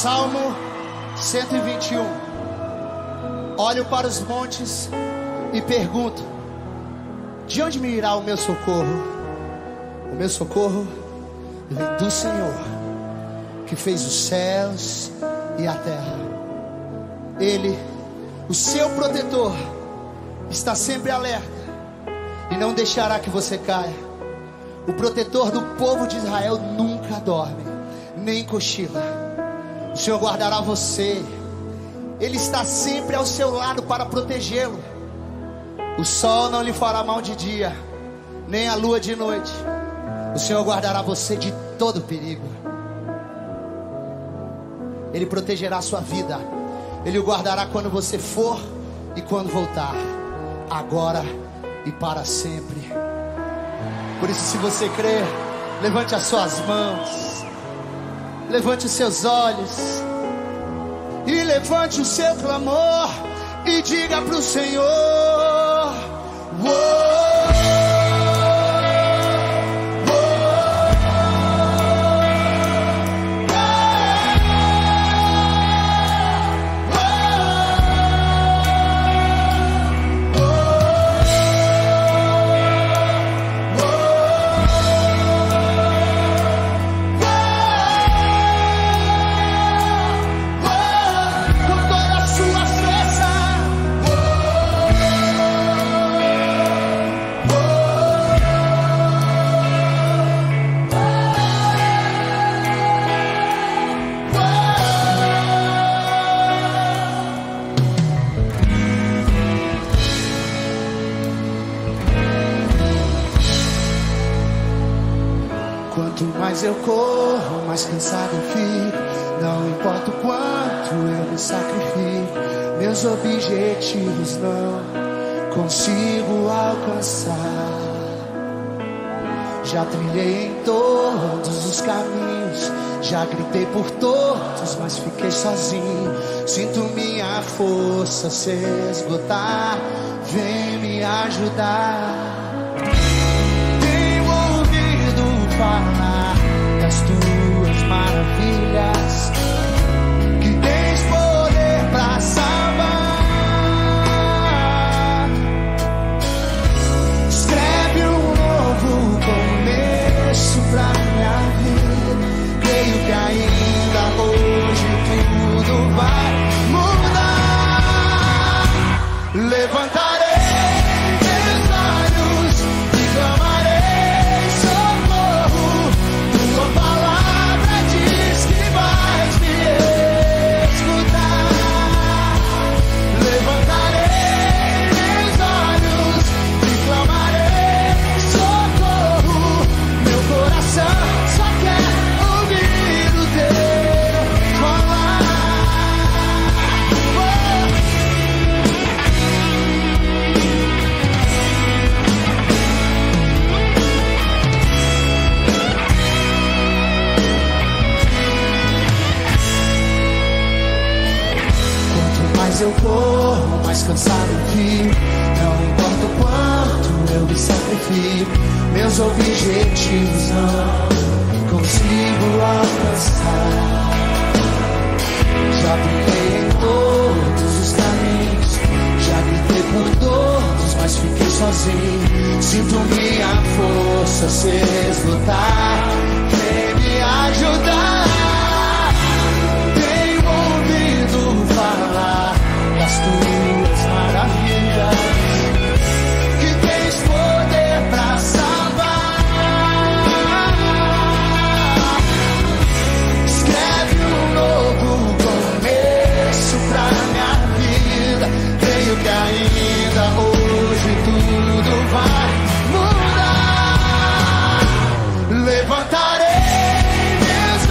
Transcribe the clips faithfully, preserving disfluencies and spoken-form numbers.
Salmo cento e vinte e um. Olho para os montes e pergunto: de onde me irá o meu socorro? O meu socorro vem do Senhor, que fez os céus e a terra. Ele, o seu protetor, está sempre alerta e não deixará que você caia. O protetor do povo de Israel nunca dorme, nem cochila. O Senhor guardará você. Ele está sempre ao seu lado para protegê-lo. O sol não lhe fará mal de dia, nem a lua de noite. O Senhor guardará você de todo perigo. Ele protegerá a sua vida. Ele o guardará quando você for e quando voltar, agora e para sempre. Por isso, se você crer, levante as suas mãos, levante os seus olhos e levante o seu clamor e diga para o Senhor: oh! Mas eu corro, mais cansado eu fico. Não importa o quanto eu me sacrifico, meus objetivos não consigo alcançar. Já trilhei em todos os caminhos, já gritei por todos, mas fiquei sozinho. Sinto minha força se esgotar, vem me ajudar. Tenho ouvido falar as tuas maravilhas, que tens poder pra salvar. Escreve um novo começo pra minha vida. Creio que ainda hoje tudo vai mudar. Levantar. Eu corro, mais cansado eu fico. Não importa o quanto eu me sacrifico, meus objetivos não consigo alcançar. Já brinquei em todos os caminhos, já gritei por todos, mas fiquei sozinho. Sinto minha força se esgotar, vem me ajudar. Tenho ouvido falar as tuas maravilhas, que tens poder pra salvar. Escreve um novo começo pra minha vida. Creio que ainda hoje tudo vai mudar. Levantarei meus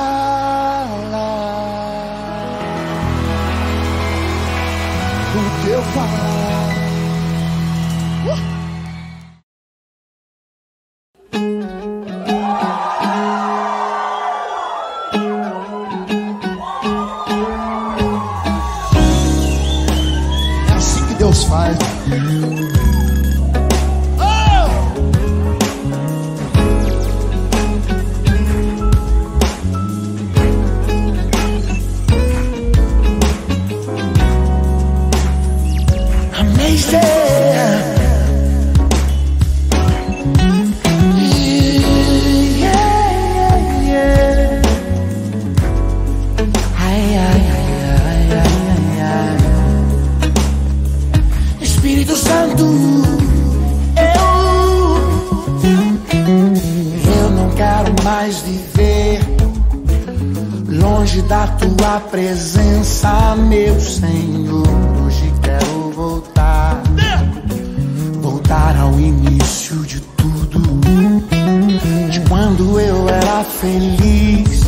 falar, o teu falar. É assim que Deus faz. Da tua presença, meu Senhor, hoje quero voltar, voltar ao início de tudo, de quando eu era feliz,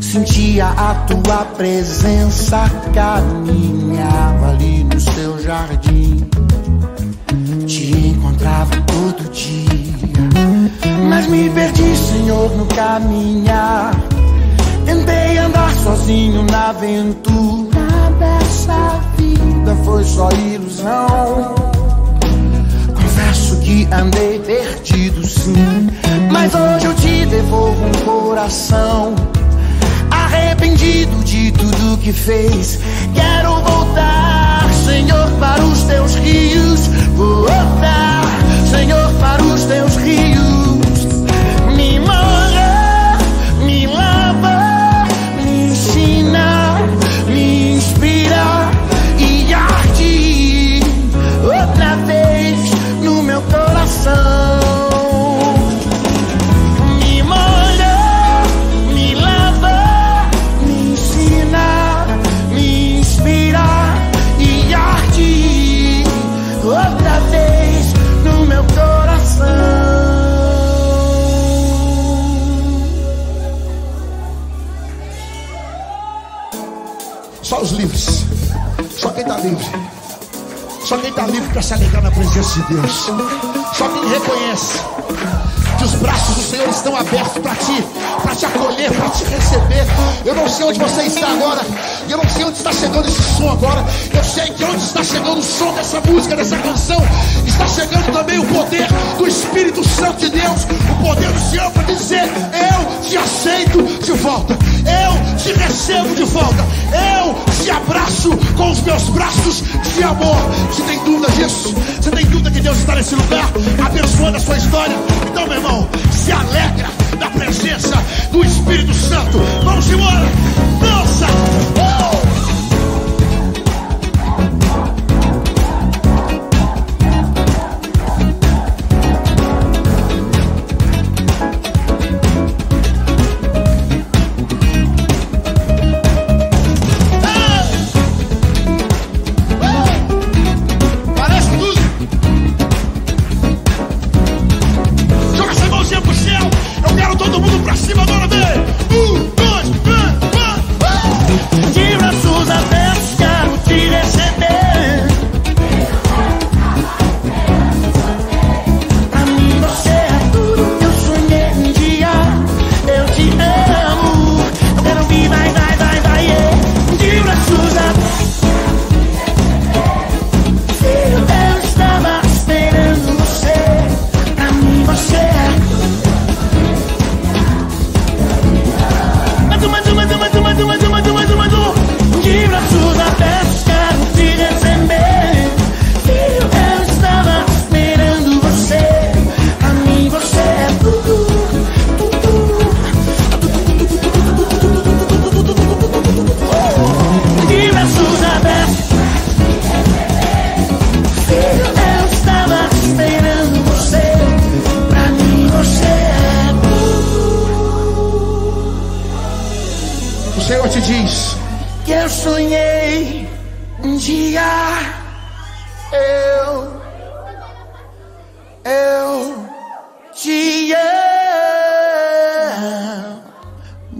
sentia a tua presença, caminhava ali no seu jardim, te encontrava todo dia, mas me perdi, Senhor, no caminhar. Tentei andar sozinho na aventura dessa vida, foi só ilusão. Confesso que andei perdido, sim, mas hoje eu te devolvo um coração arrependido de tudo que fez. Quero voltar, Senhor, para os teus rios. Voltar, Senhor, para os teus rios. Me manda, me lava, me inspira e arde outra vez no meu coração. Me molha, me lava, me ensina, me inspira e arde outra vez no meu coração. Só os livres, só quem tá livre, só quem tá livre pra se alegrar na presença de Deus, só quem reconhece que os braços do Senhor estão abertos pra ti, pra te acolher, pra te receber. Eu não sei onde você está agora, eu não sei onde está chegando esse som agora, eu sei que onde está chegando o som dessa música, dessa canção, está chegando também o poder do Espírito Santo de Deus, o poder do Senhor pra dizer: eu te aceito de volta, eu te recebo de volta, eu te abraço com os meus braços de amor. Você tem dúvida disso? Você tem dúvida que Deus está nesse lugar abençoando a sua história? Então, meu irmão, se alegra da presença do Espírito Santo. Vamos embora, dança! Oh!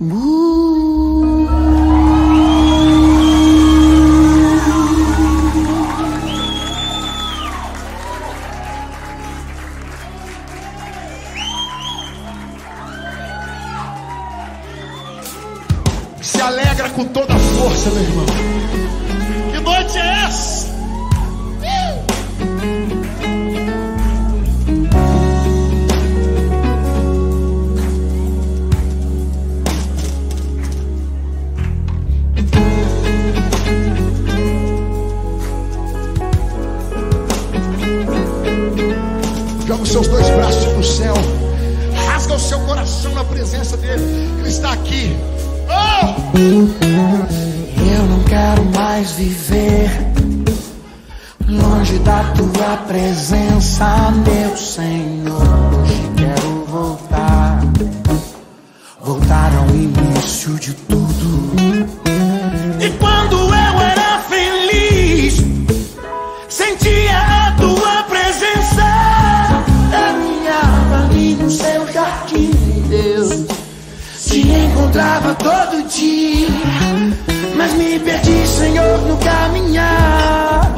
Move. Se alegra com toda a força, meu irmão. Que noite é essa? Joga seus dois braços pro céu. Rasga o seu coração na presença dele. Ele está aqui. Eu não quero mais viver longe da tua presença, meu Senhor. Hoje quero voltar, voltar ao início de tudo. E quando eu era feliz, sentia a tua presença, caminhava ali no seu jardim, Deus. Te encontrava todo dia, mas me perdi, Senhor, no caminhar.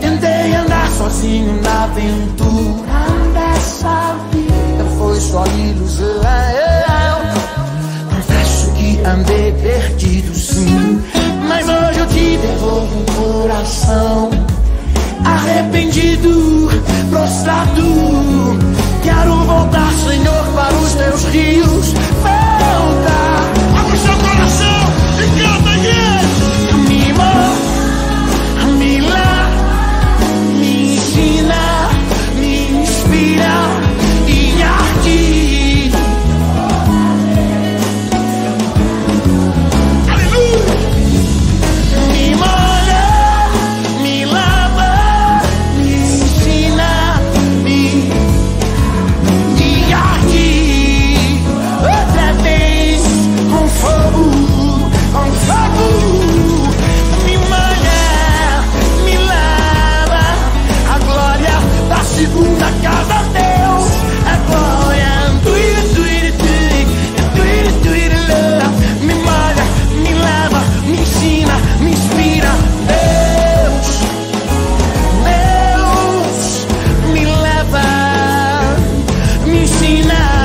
Tentei andar sozinho na aventura dessa vida, foi só ilusão. Confesso que andei perdido, sim, mas hoje eu te devolvo um coração arrependido, prostrado. Quero voltar, Senhor, para os teus rios. Abre seu coração e canta aqui. Me mostra, me leva, me ensina, me inspira em arte. Aleluia! Me molha, me lava, me ensina, me em arte. Outra vez. Com fogo, com fogo, me molha, me lava. A glória da segunda casa, Deus, a glória. Me molha, me lava, me ensina, me inspira, Deus, Deus, me lava, me ensina.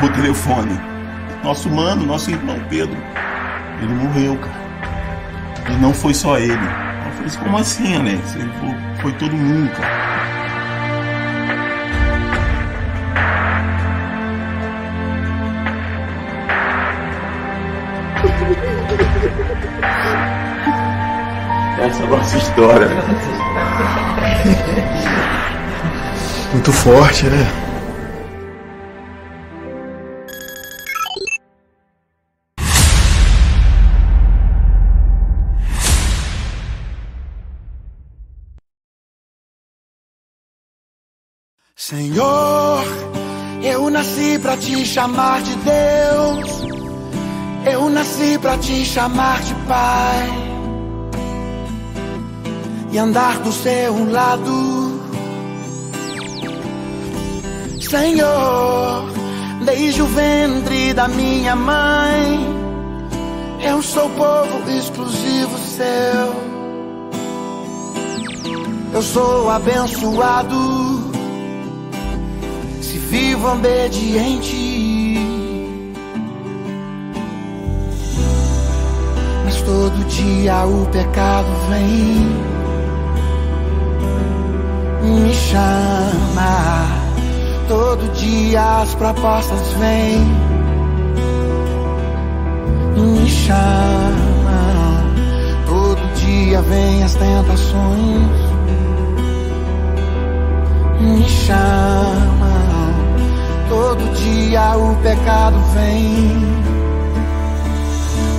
Por telefone, nosso mano, nosso irmão Pedro, ele morreu, cara. E não foi só ele. Eu falei, como assim, Alex? Ele falou, foi todo mundo, cara. Essa é a nossa história. Muito forte, né? Senhor, eu nasci pra te chamar de Deus, eu nasci pra te chamar de Pai. e andar do seu lado. Senhor, desde o ventre da minha mãe, eu sou povo exclusivo seu. Eu sou abençoado se vivo obediente. Mas todo dia o pecado vem, me chama. Todo dia as propostas vêm, me chama. Todo dia vem as tentações, me chama. Todo dia o pecado vem,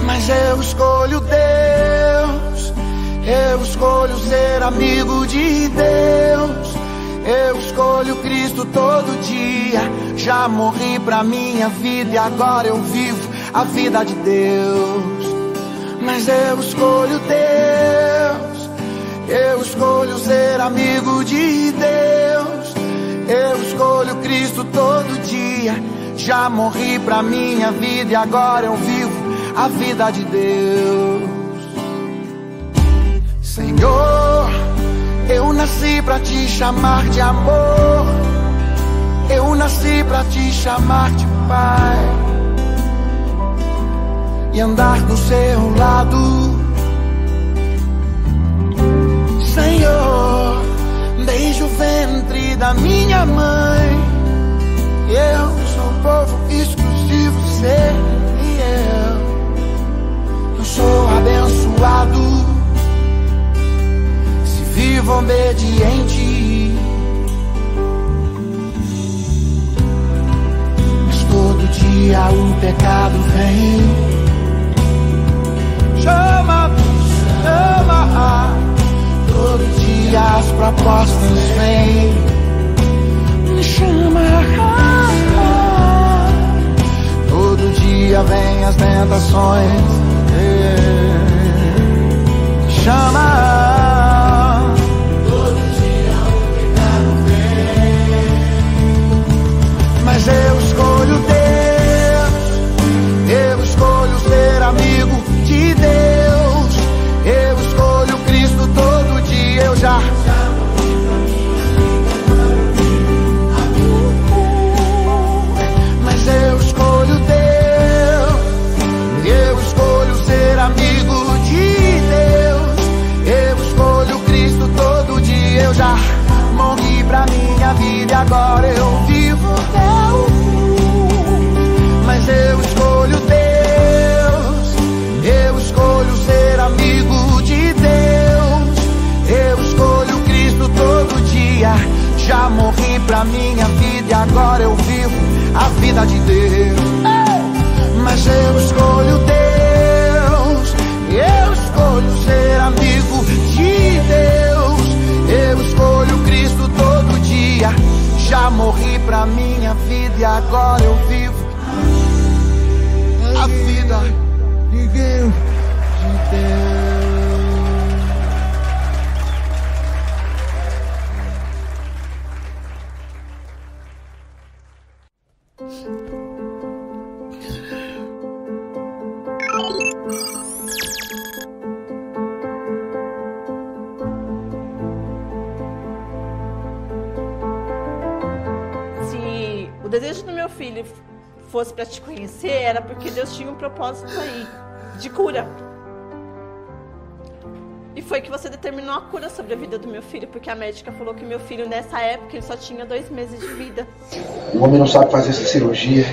mas eu escolho Deus. Eu escolho ser amigo de Deus. Eu escolho Cristo todo dia. Já morri pra minha vida e agora eu vivo a vida de Deus. Mas eu escolho Deus. Eu escolho ser amigo de Deus. Eu escolho Cristo todo dia. Já morri pra minha vida e agora eu vivo a vida de Deus. Senhor, eu nasci pra te chamar de amor. Eu nasci pra te chamar de Pai e andar do seu lado. Senhor, desde o ventre da minha mãe, eu sou povo exclusivo ser e eu, eu sou abençoado se vivo obediente. Mas todo dia o pecado vem, chama, chama. Todo dia as propostas vêm, me chama. Todo dia vem as tentações, me chama. Todo dia o pecado vem, mas eu escolho Deus. Eu escolho ser amigo de Deus. Eu escolho Cristo todo dia. Eu já Mas eu escolho Deus. Eu escolho ser amigo de Deus. Eu escolho Cristo todo dia. Eu já morri pra minha vida e agora eu vivo Deus. Mas eu escolho Deus. Eu escolho ser amigo de Deus. Eu escolho Cristo todo dia. Já morri pra minha vida e agora eu vivo a vida de Deus. Mas eu escolho Deus. Eu escolho ser amigo de Deus. Eu escolho Cristo todo dia. Já morri pra minha vida e agora eu vivo a vida de Deus. Se o desejo do meu filho fosse para te conhecer, era porque Deus tinha um propósito aí de cura. E foi que você determinou a cura sobre a vida do meu filho, porque a médica falou que meu filho nessa época ele só tinha dois meses de vida. O homem não sabe fazer essa cirurgia,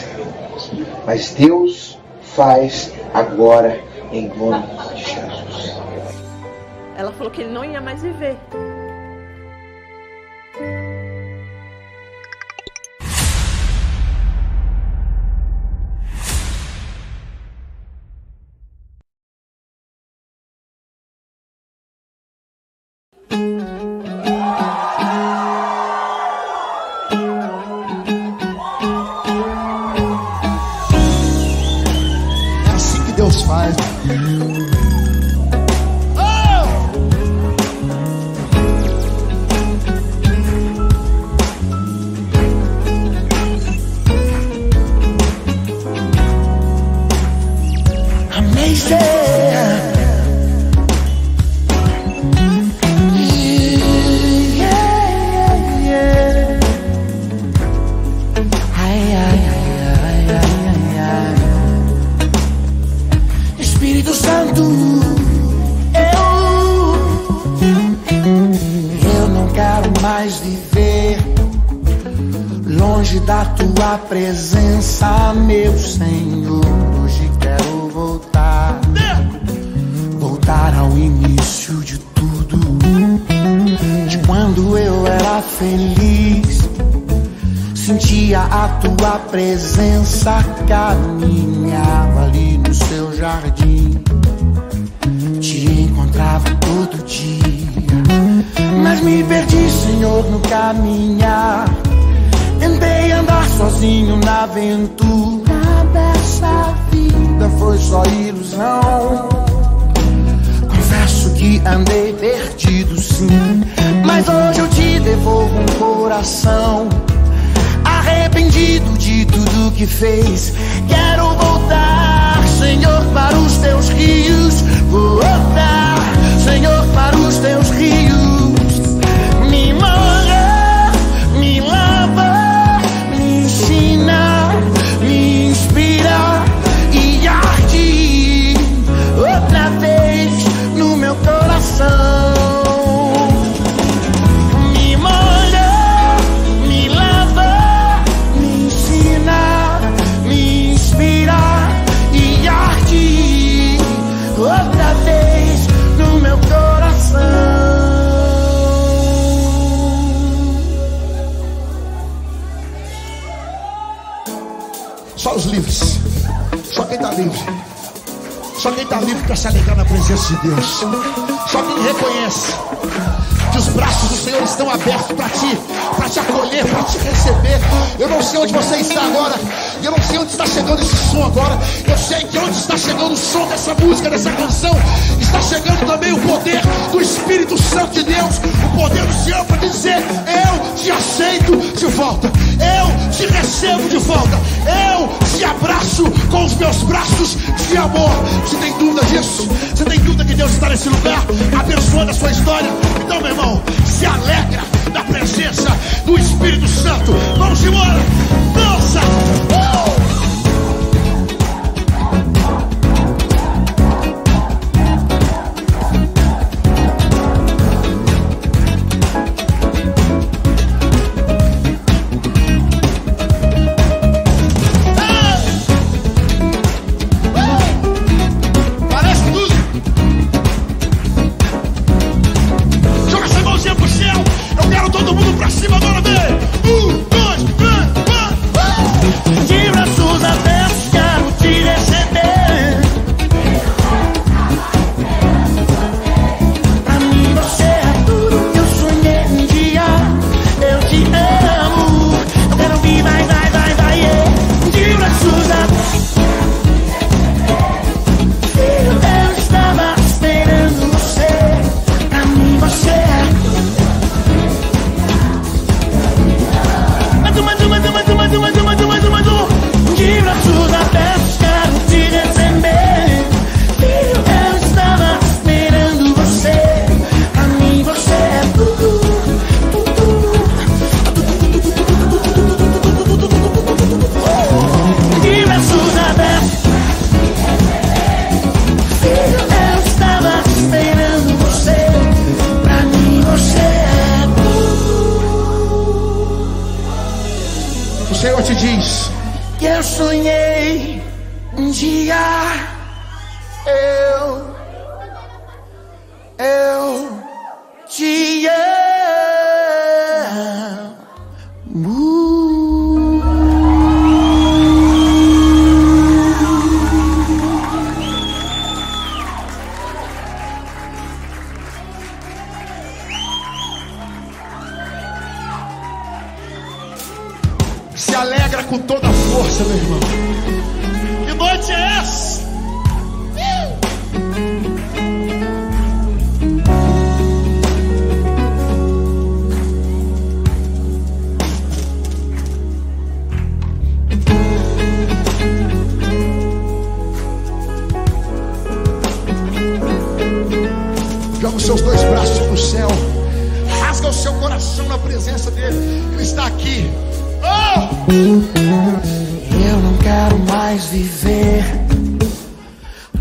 mas Deus faz agora em nome de Jesus. Ela falou que ele não ia mais viver. Deus faz. Oh! mim. Eu não quero mais viver longe da tua presença, meu Senhor. Hoje quero voltar, voltar ao início de tudo, de quando eu era feliz. Sentia a tua presença, caminhava ali no seu jardim, te encontrava todo dia, mas me perdi, Senhor, no caminhar. Tentei andar sozinho na aventura dessa vida, foi só ilusão. Confesso que andei perdido, sim, mas hoje eu te devolvo um coração arrependido de tudo que fez. Quero voltar, Senhor, para os teus rios. Voltar, Senhor, para os teus rios. Me molha, me lava, me ensina, me inspira e arde outra vez no meu coração. Só os livres, só quem está livre, só quem está livre para se alegrar na presença de Deus, só quem reconhece que os braços do Senhor estão abertos para ti, para te acolher, para te receber. Eu não sei onde você está agora, eu não sei onde está chegando esse som agora, eu sei que onde está chegando o som dessa música, dessa canção, está chegando também o poder do Espírito Santo de Deus, o poder do Senhor para dizer: eu te aceito de volta, eu te recebo de volta, eu te abraço com os meus braços de amor. Você tem dúvida disso? Você tem dúvida que Deus está nesse lugar, abençoando a sua história? Então, meu irmão, se alegra da presença do Espírito Santo. Vamos embora, dança! Uh!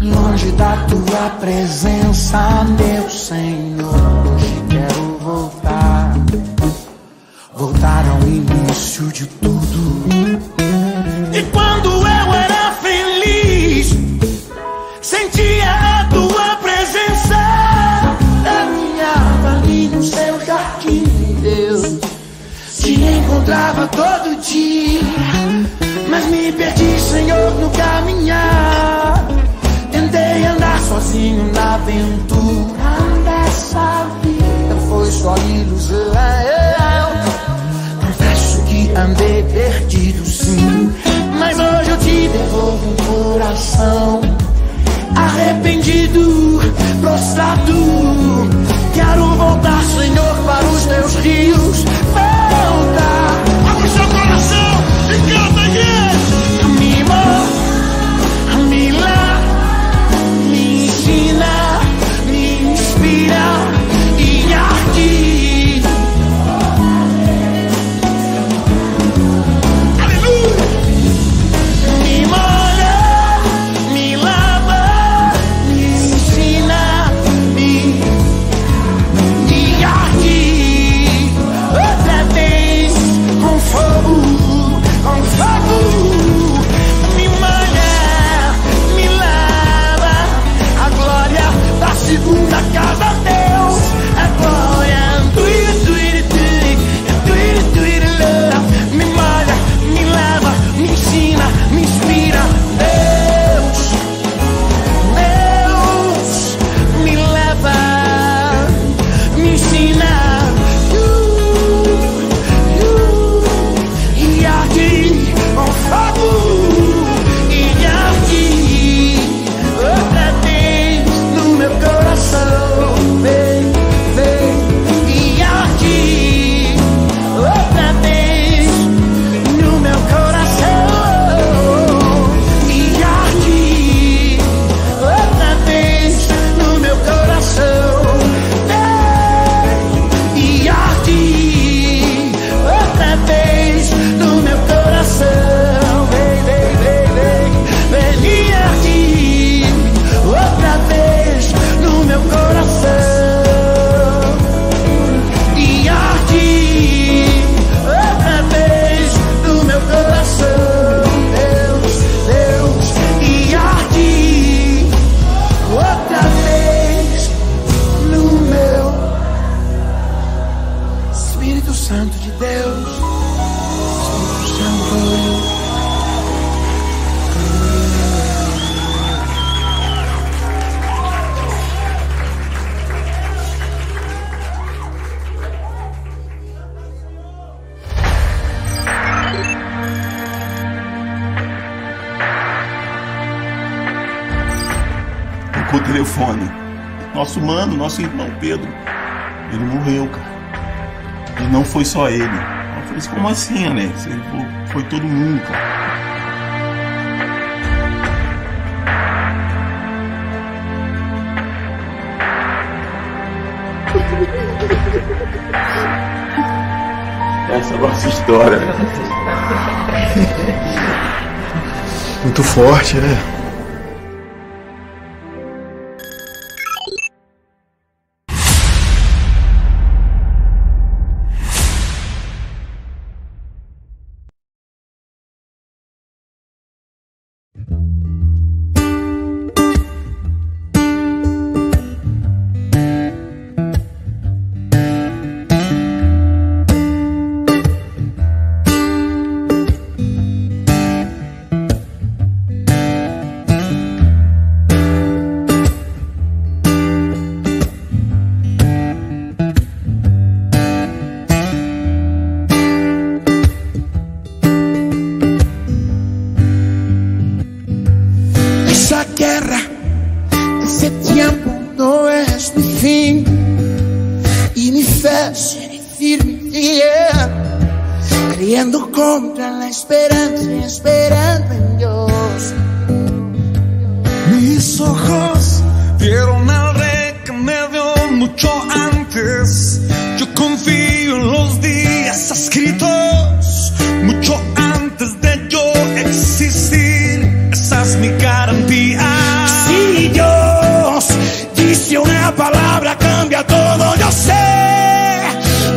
Longe da tua presença, meu Senhor, hoje quero voltar. de tudo. E quando eu era feliz, sentia a tua presença. Caminhava ali no seu jardim, Deus. Te encontrava todo dia, mas me perdi, Senhor, no caminhar. Tentei andar sozinho na aventura dessa vida, foi só ilusão. Andei perdido, sim, mas hoje eu te devolvo um coração arrependido, prostrado. Quero voltar, Senhor, para os teus rios. Voltar. Abre seu coração e canta aqui. Me mostra, me lá, me ensina, me inspira. Telefone, nosso mano, nosso irmão Pedro, ele morreu, cara. E não foi só ele. Eu falei, como assim, né? Foi, foi todo mundo, cara. Essa é a nossa história. Muito forte, né?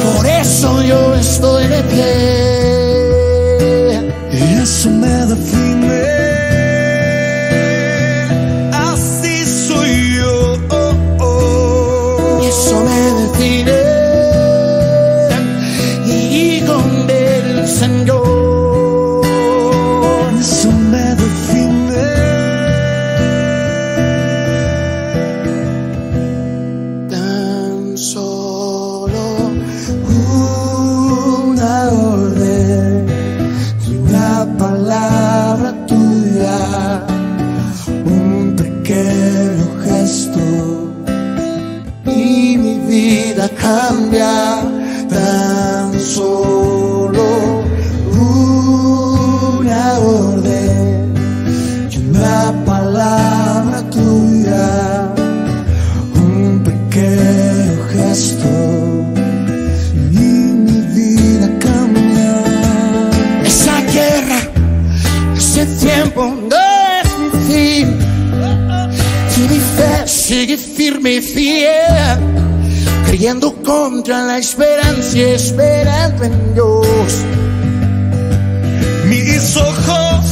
Por eso yo estoy de pie. cambia tan solo una orden y una palabra tuya, un pequeño gesto y mi vida cambia. Esa guerra, ese tiempo no es mi fin, y mi fe sigue firme y fiel, creyendo contra la esperanza y esperando en Dios. Mis ojos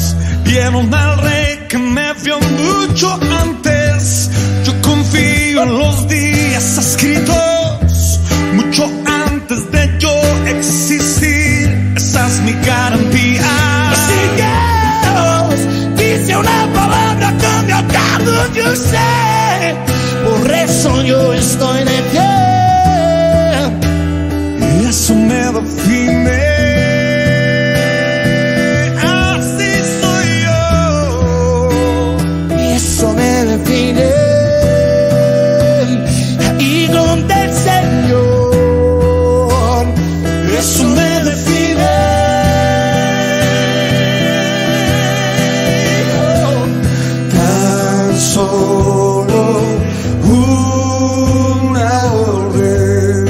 vieron al Rey que me vio mucho antes. Yo confío en los días escritos mucho antes de yo existir. Esa es mi garantía. Así que dice una palabra con mi alcance, yo sé. Por eso yo estoy de pie. Eso me define, así soy yo. Eso me define, y con el Señor. Eso me define, oh. Tan solo una orden,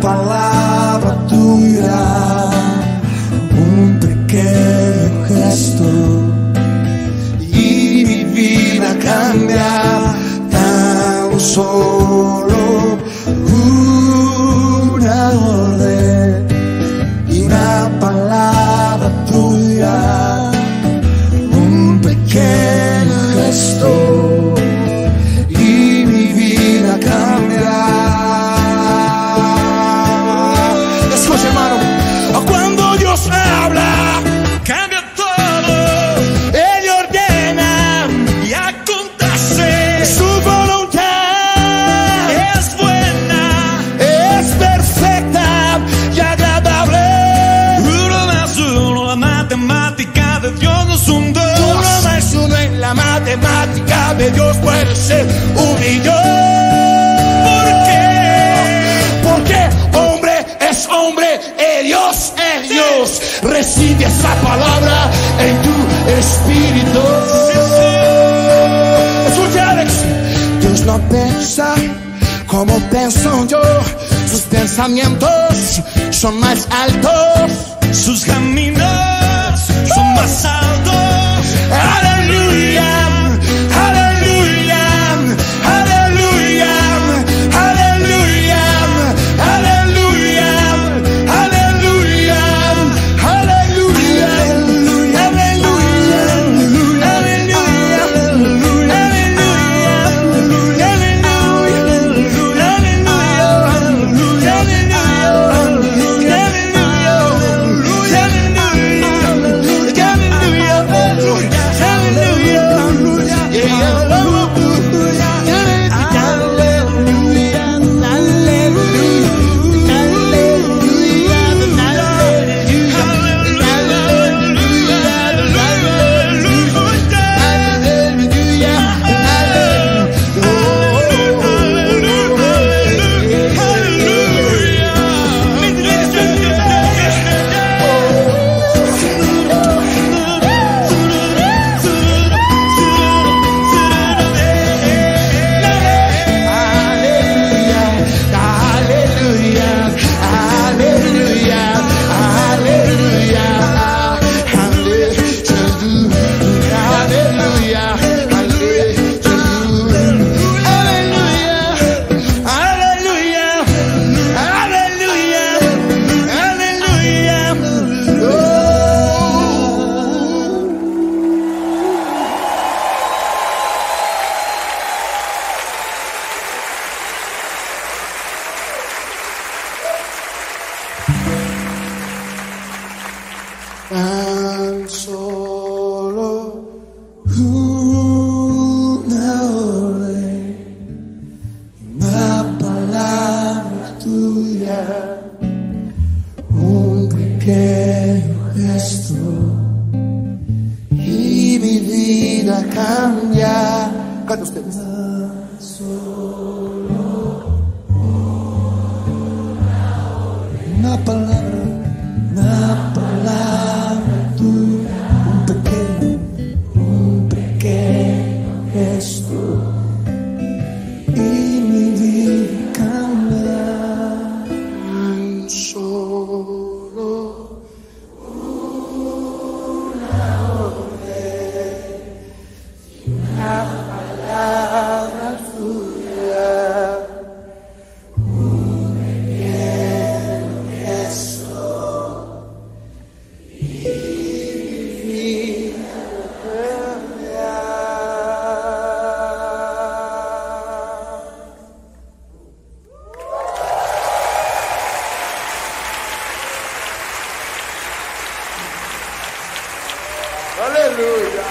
palabra tuya, un pequeño gesto y mi vida cambia tan solo una orden y una palabra tuya, un pequeño gesto y mi vida cambia. Matemática de Dios puede ser un millón. ¿Por qué? Porque hombre es hombre, el Dios es Dios. Recibe esa palabra en tu espíritu. Escucha, Alex. Dios no piensa como pienso yo. Sus pensamientos son más altos, sus caminos son más altos. Aleluya. Cambia. Canta ustedes. Solo una palabra, una palabra tuya, un pequeño, un pequeño gesto, y mi vida cambiará. Tan solo una orden y una palabra tuya. Aleluya.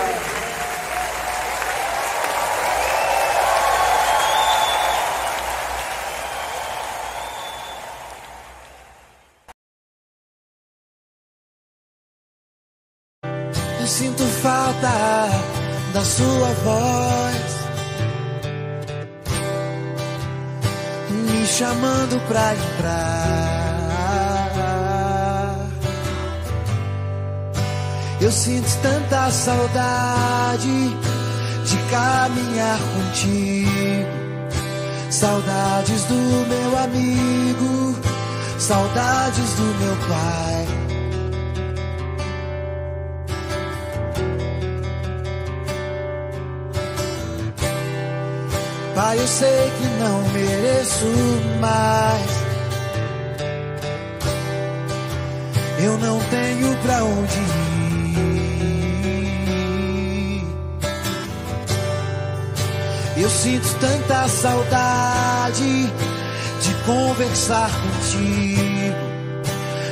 Eu sinto falta da sua voz me chamando pra entrar. Eu sinto tanta saudade de caminhar contigo, saudades do meu amigo, saudades do meu pai. Pai, eu sei que não mereço mais, eu não tenho pra onde ir. Eu sinto tanta saudade de conversar contigo,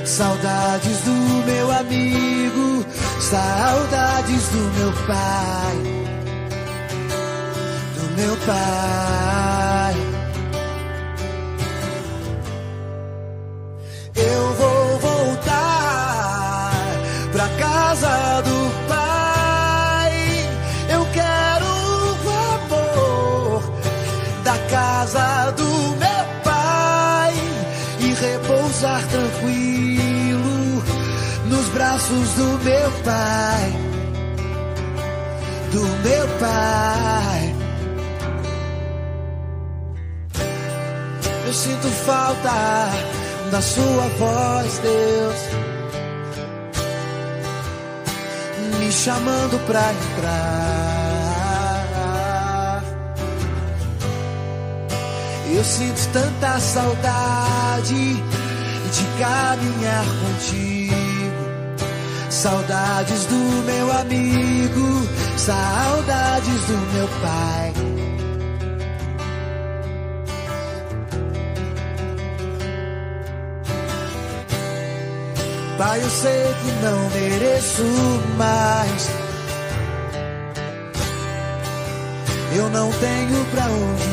saudades do meu amigo, saudades do meu pai, do meu pai. Eu vou voltar pra casa do pai. Casa do meu pai e repousar tranquilo nos braços do meu pai, do meu pai. Eu sinto falta da sua voz, Deus, me chamando pra entrar. Eu sinto tanta saudade de caminhar contigo, saudades do meu amigo, saudades do meu pai. Pai, eu sei que não mereço mais, eu não tenho pra onde ir.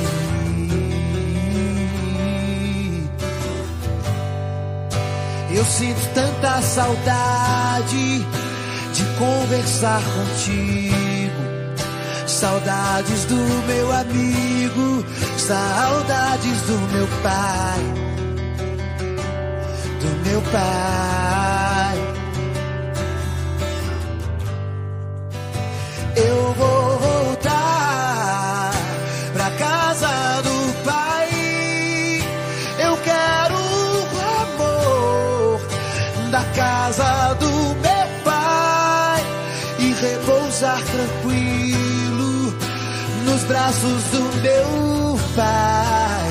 Eu sinto tanta saudade de conversar contigo, saudades do meu amigo, saudades do meu pai, do meu pai. Eu vou voltar pra casa do pai. Eu quero da casa do meu pai e repousar tranquilo nos braços do meu pai,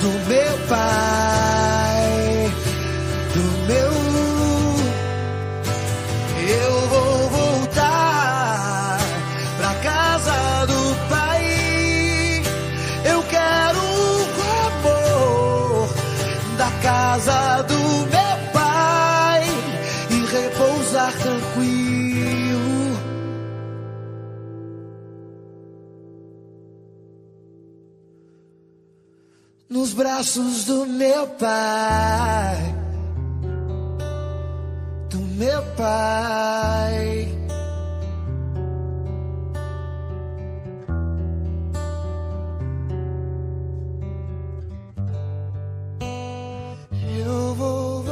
do meu pai, do meu. Eu vou voltar pra casa do pai. Eu quero o amor da casa do meu tranquilo. Nos braços do meu pai, do meu pai. Eu vou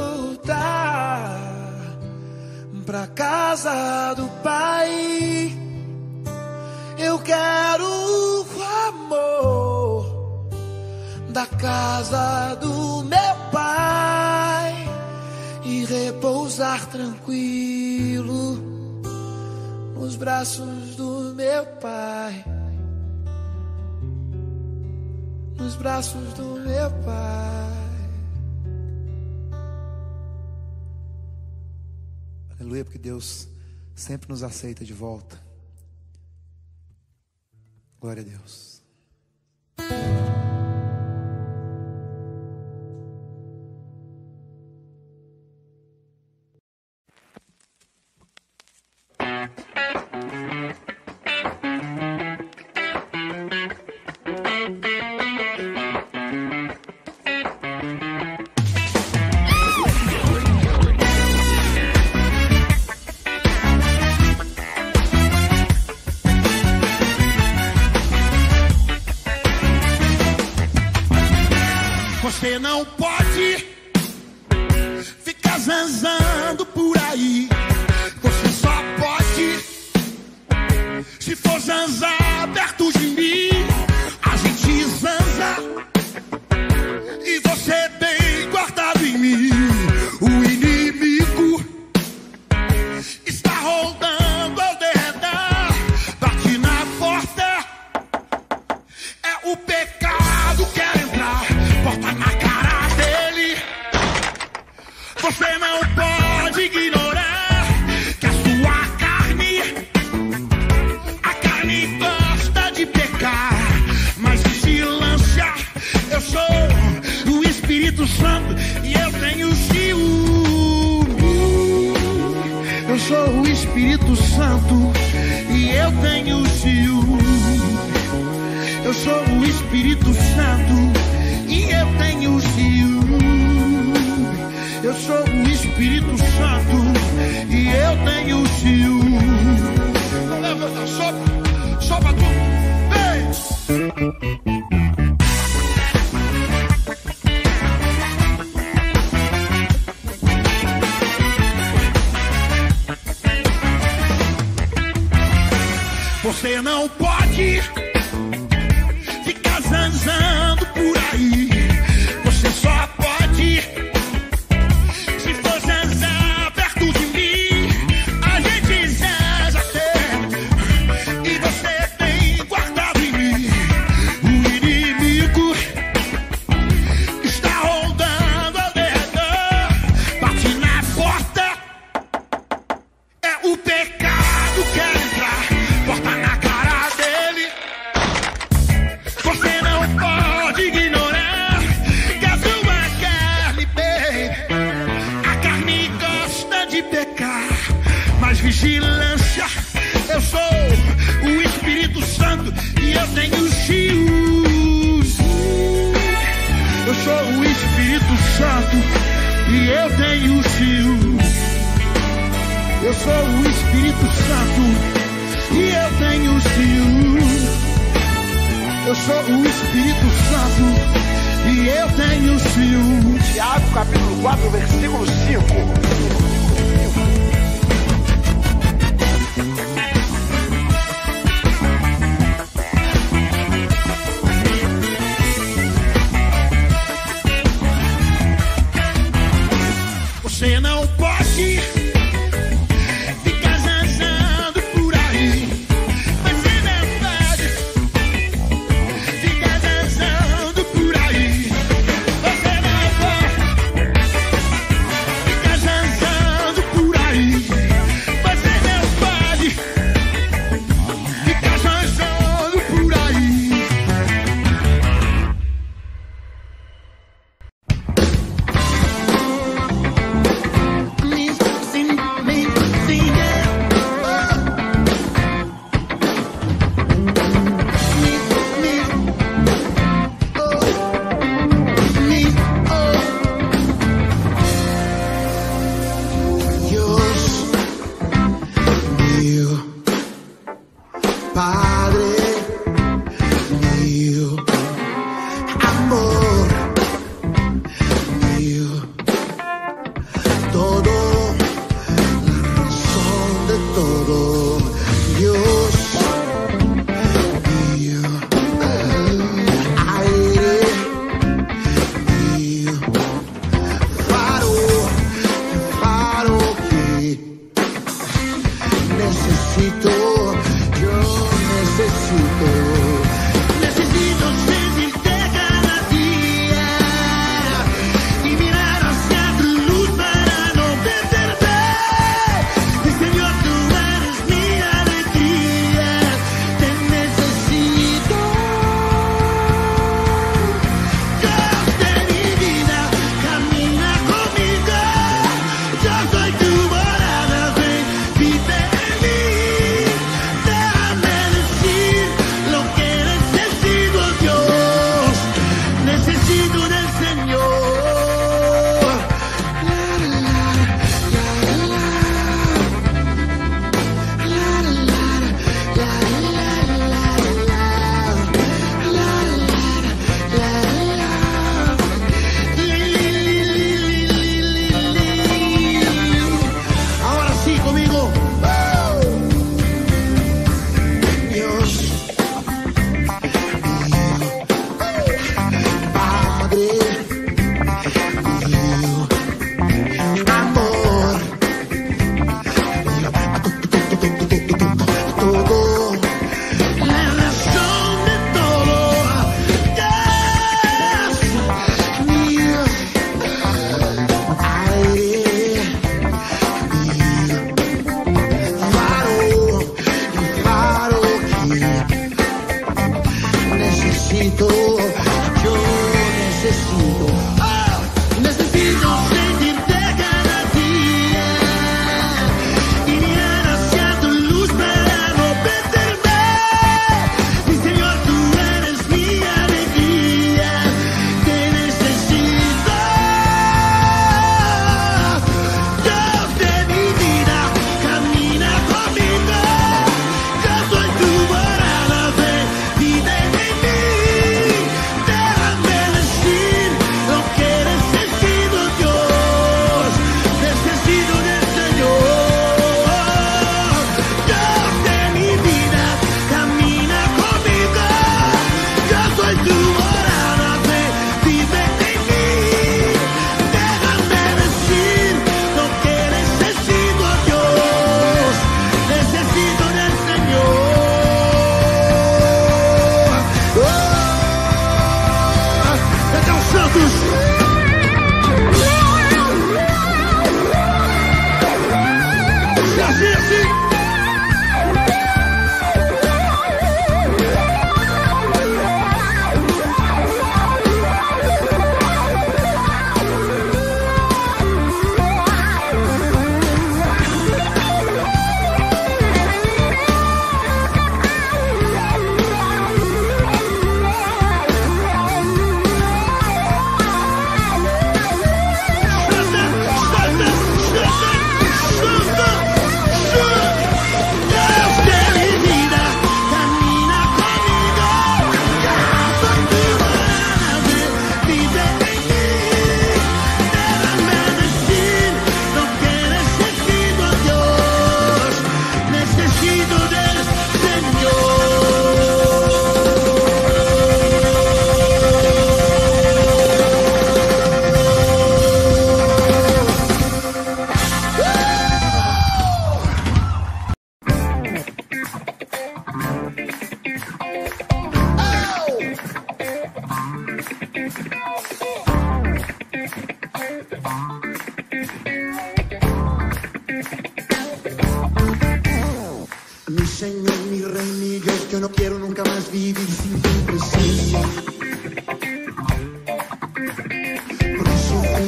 casa do Pai. Eu quero o amor da casa do meu Pai e repousar tranquilo nos braços do meu Pai, nos braços do meu Pai. Aleluia, porque Deus sempre nos aceita de volta. Glória a Deus. Você não pode ficar zanzando por aí. Você só pode se for zanzar perto de mim. A gente zanza e você é bem guardado em mim. O inimigo está rondando ao derredor. Bate na porta, é o pecado que quer entrar. Porta na cara dele. Você não pode ignorar que a sua carne, a carne gosta de pecar. Mas vigilância, eu sou o Espírito Santo e eu tenho ciúme. Eu sou o Espírito Santo e eu tenho ciúme. Eu sou o Espírito Santo e eu tenho ciúme. Eu sou o Espírito Santo e eu tenho ciúme. Levanta, sopa, sopa tudo. Vem! Você não pode ficar zanzando por aí. Só pode se for zanzar perto de mim. A gente zanza até e você é bem guardado em mim. O inimigo está rondando ao redor. Bate na porta, é o pecado que quer entrar. Porta na cara dele. Você não pode ignorar. Vigilância, eu sou o Espírito Santo e eu tenho ciúmes. Eu sou o Espírito Santo e eu tenho ciúmes. Eu sou o Espírito Santo e eu tenho ciúmes. Eu sou o Espírito Santo e eu tenho ciúmes. Tiago capítulo quatro, versículo cinco. Você não pode ficar zanzando por aí. Você não pode ficar zanzando por aí. Você não pode ficar zanzando por aí. Você não pode ficar zanzando por aí. Please.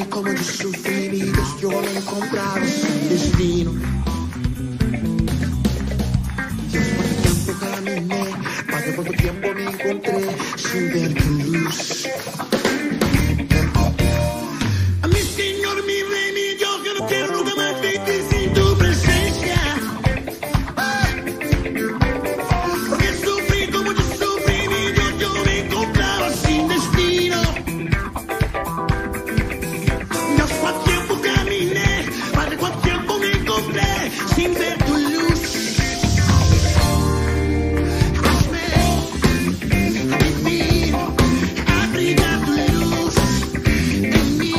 come di souvenirs que yo le compraba sin destino. Dios, cuánto tiempo que la miné, padre, cuánto tiempo me encontré sin ver tu luz. A mi Señor, mi Rey, mi Dios, yo no quiero nunca más vivir sin tu presencia. Porque sufrí como yo sufrí, mi Dios, yo me encontraba sin destino. Sin ver tu luz, hazme vivir, abriga tu luz en mí,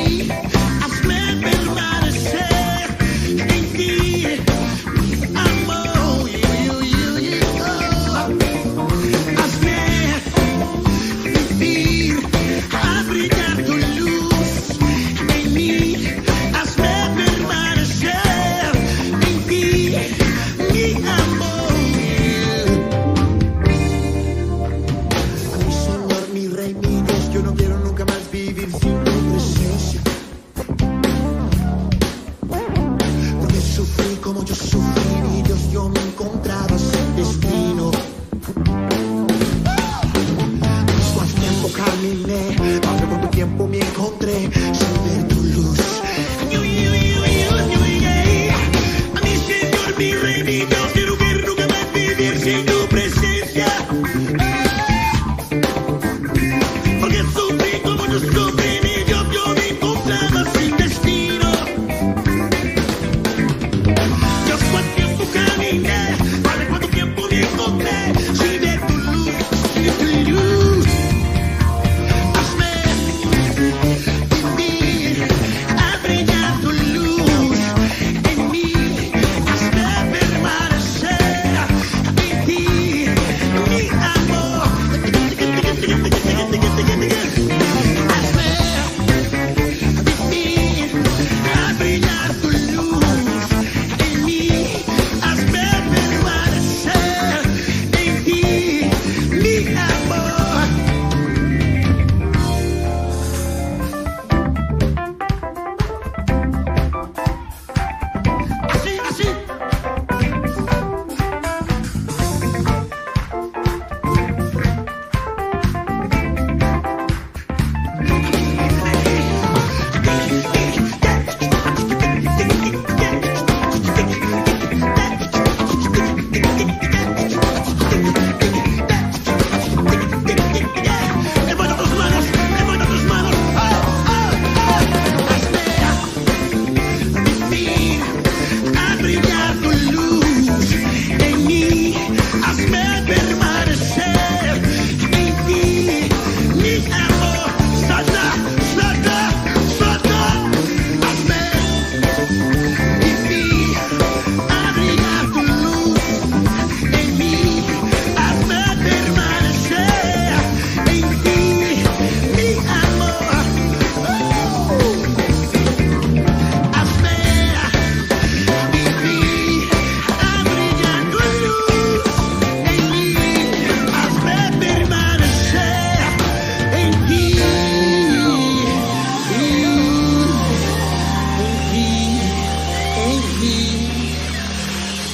hazme permanecer en ti, amor, you, you, you, oh. Hazme vivir, abriga tu luz en mí, hazme permanecer. Yo no quiero nunca más vivir sin tu presencia. Porque sufrí como yo sufrí, mi Dios, yo me encontraba sin destino. Cuánto tiempo caminé, padre, cuánto tiempo me encontré sin ver tu luz. A mi Señor, mi Rey, mi Dios, yo no quiero nunca más vivir sin tu presencia.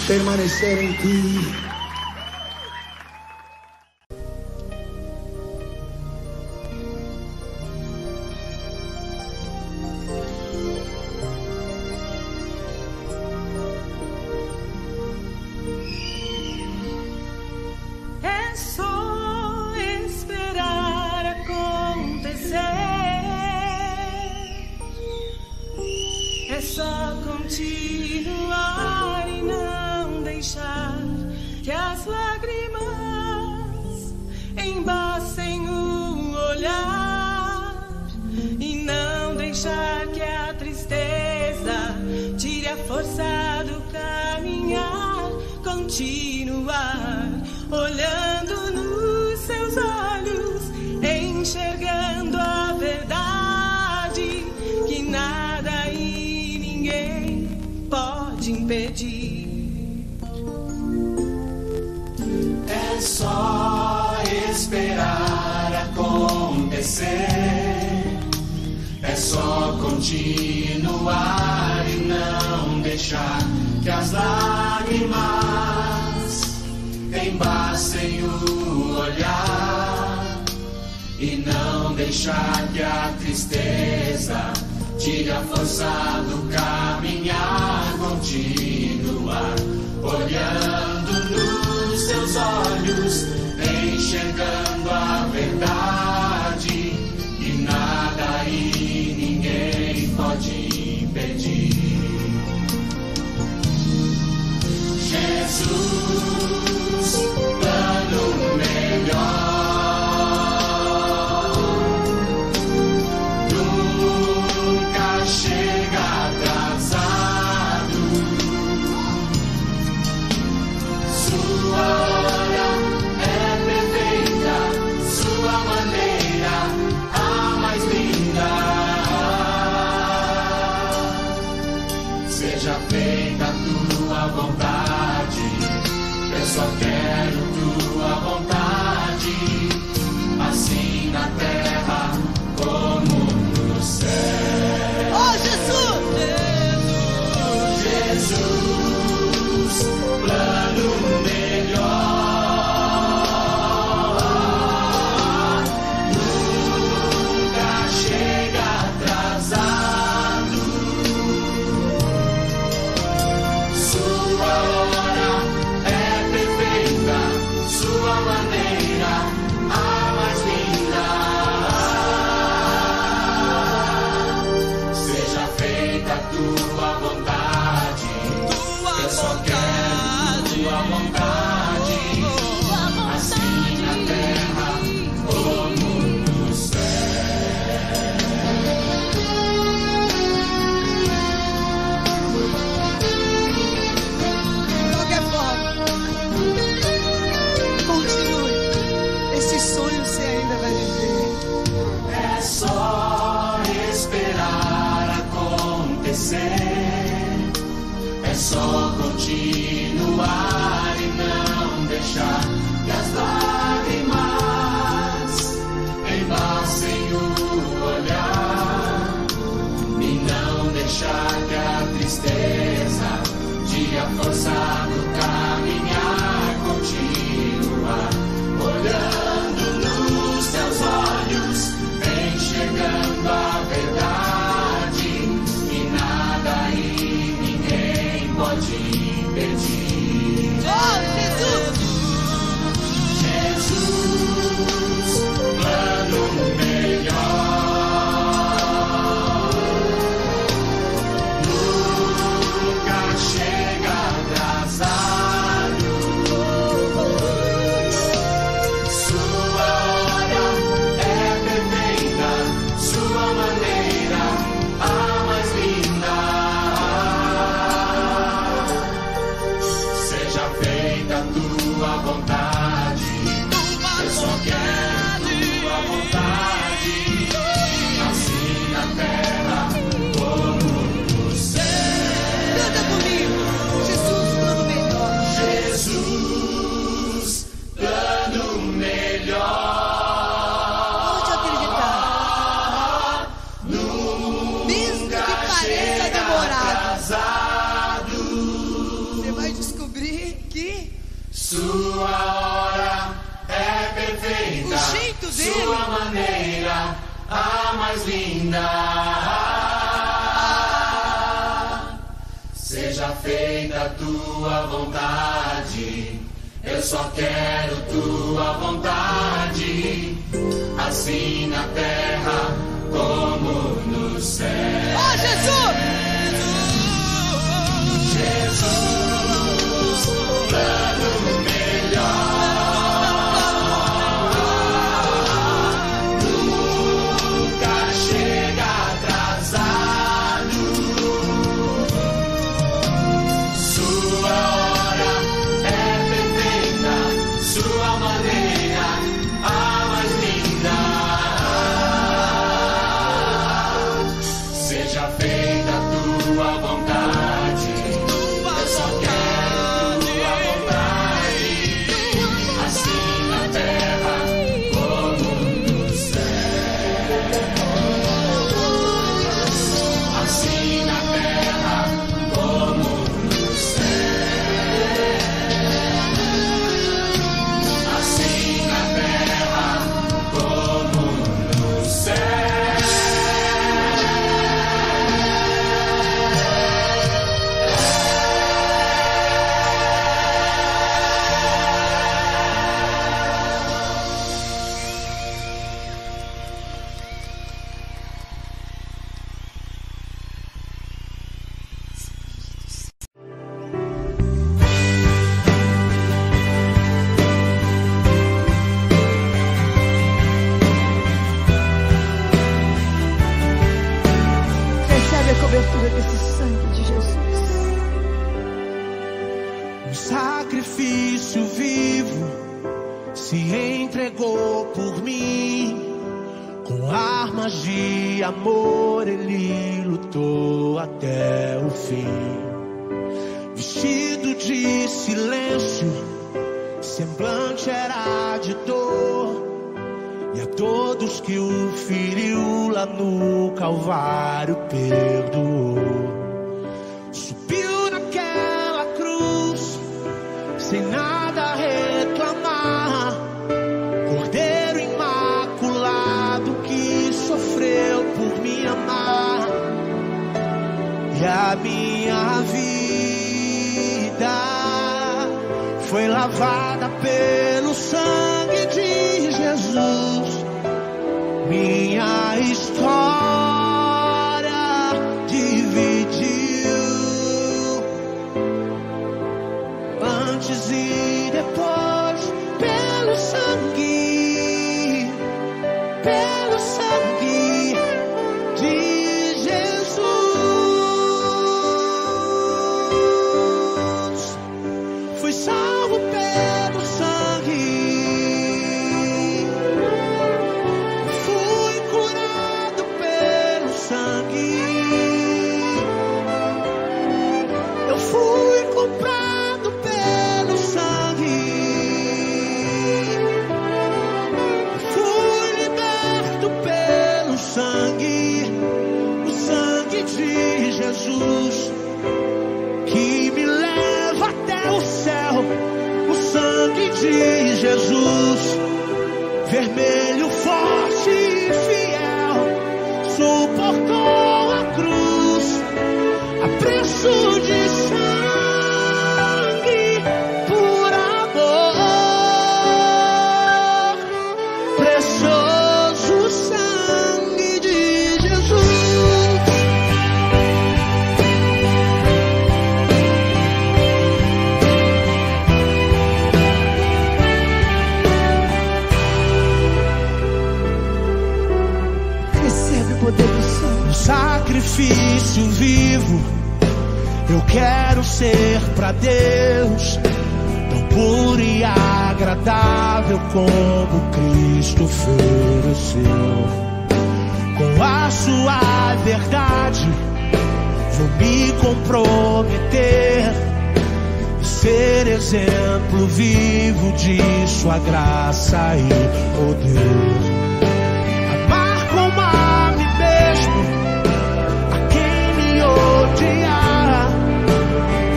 Permanecer en ti. Eso esperar acontecer, é só continuar e não deixar que as lágrimas embacem o olhar e não deixar que a tristeza tire a força do caminhar, continuar olhando nos seus olhos, enxergando a verdade que nada e ninguém pode impedir. É só esperar acontecer, é só continuar. continuar e não deixar que as lágrimas embaçem o olhar, e não deixar que a tristeza tire a força do caminhar. Continuar olhando nos seus olhos, enxergando a verdade, e nada e ninguém pode impedir. Jesus, plano melhor. Seja feita a tua vontade, eu só quero tua vontade, assim na terra como no céu. Oh, Jesus! Jesus, plano melhor, nunca chega atrasado. É só continuar e não deixar que as lágrimas embacem o olhar, e não deixar que a tristeza tire a força do caminhar. Continuar olhando nos teus olhos, enxergando a verdade, pode impedir. Oh, Jesus! Jesus, plano melhor, nunca chega atrasado, sua hora é perfeita, sua maneira a mais linda. Tua vontade, eu só quero tua vontade, assim na terra como no céu. Canta comigo, Jesus, plano melhor. Jesus, plano melhor. Pode acreditar. Nunca mesmo que pareça demorado, você vai descobrir que sua hora é perfeita, o jeito dele, sua maneira a mais linda. Seja feita a tua vontade, eu só quero tua vontade, assim na terra como no céu. Oh, Jesus! Jesus, plano cobertura desse sangue de Jesus. Um sacrifício vivo se entregou por mim. Com armas de amor ele lutou até o fim. Vestido de silêncio, semblante era de dor, e a todos que o feriu lá no Calvário perdoou. Subiu naquela cruz sem nada a reclamar, Cordeiro imaculado que sofreu por me amar. E a minha vida foi lavada pelo sangue de Jesus. Minha história dividiu, antes e depois, pelo sangue, pelo sangue de Jesus. Fui salvo pelo sangue. Jesus que me leva até o céu, o sangue de Jesus, vermelho, forte e fiel, suportou a cruz a preço de sangue por amor, precioso sangue. Um sacrifício vivo eu quero ser pra Deus, tão puro e agradável como Cristo ofereceu. Com a sua verdade vou me comprometer e ser exemplo vivo de sua graça e poder.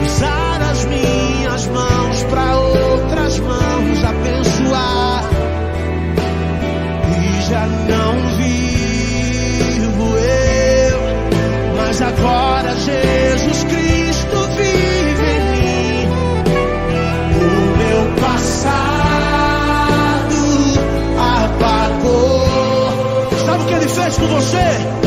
Usar as minhas mãos para outras mãos abençoar. E já não vivo eu, mas agora Jesus Cristo vive em mim. O meu passado apagou. Sabe o que ele fez com você?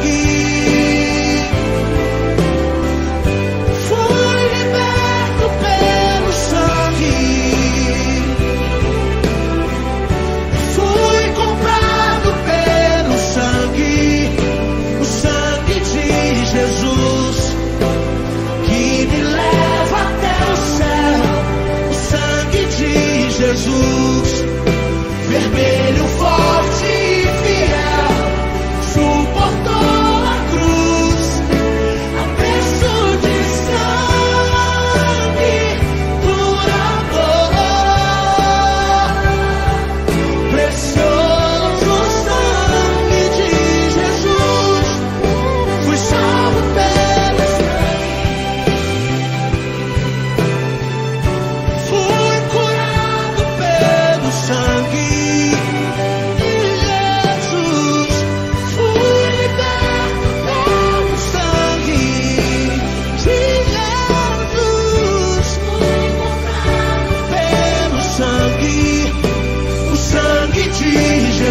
Sangue, fui libertado.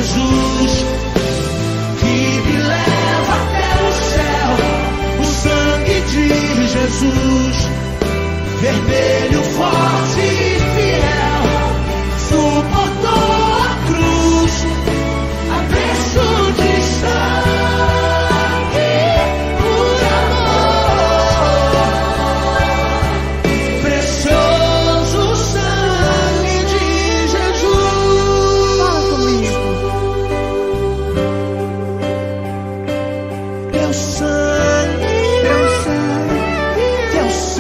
Jesus que me leva até o céu, o sangue de Jesus, vermelho, forte e fiel, suportou a cruz, a preço de sangue, por amor, precioso sangue de Jesus. Fala comigo. Teu sangue, teu sangue, teu sangue.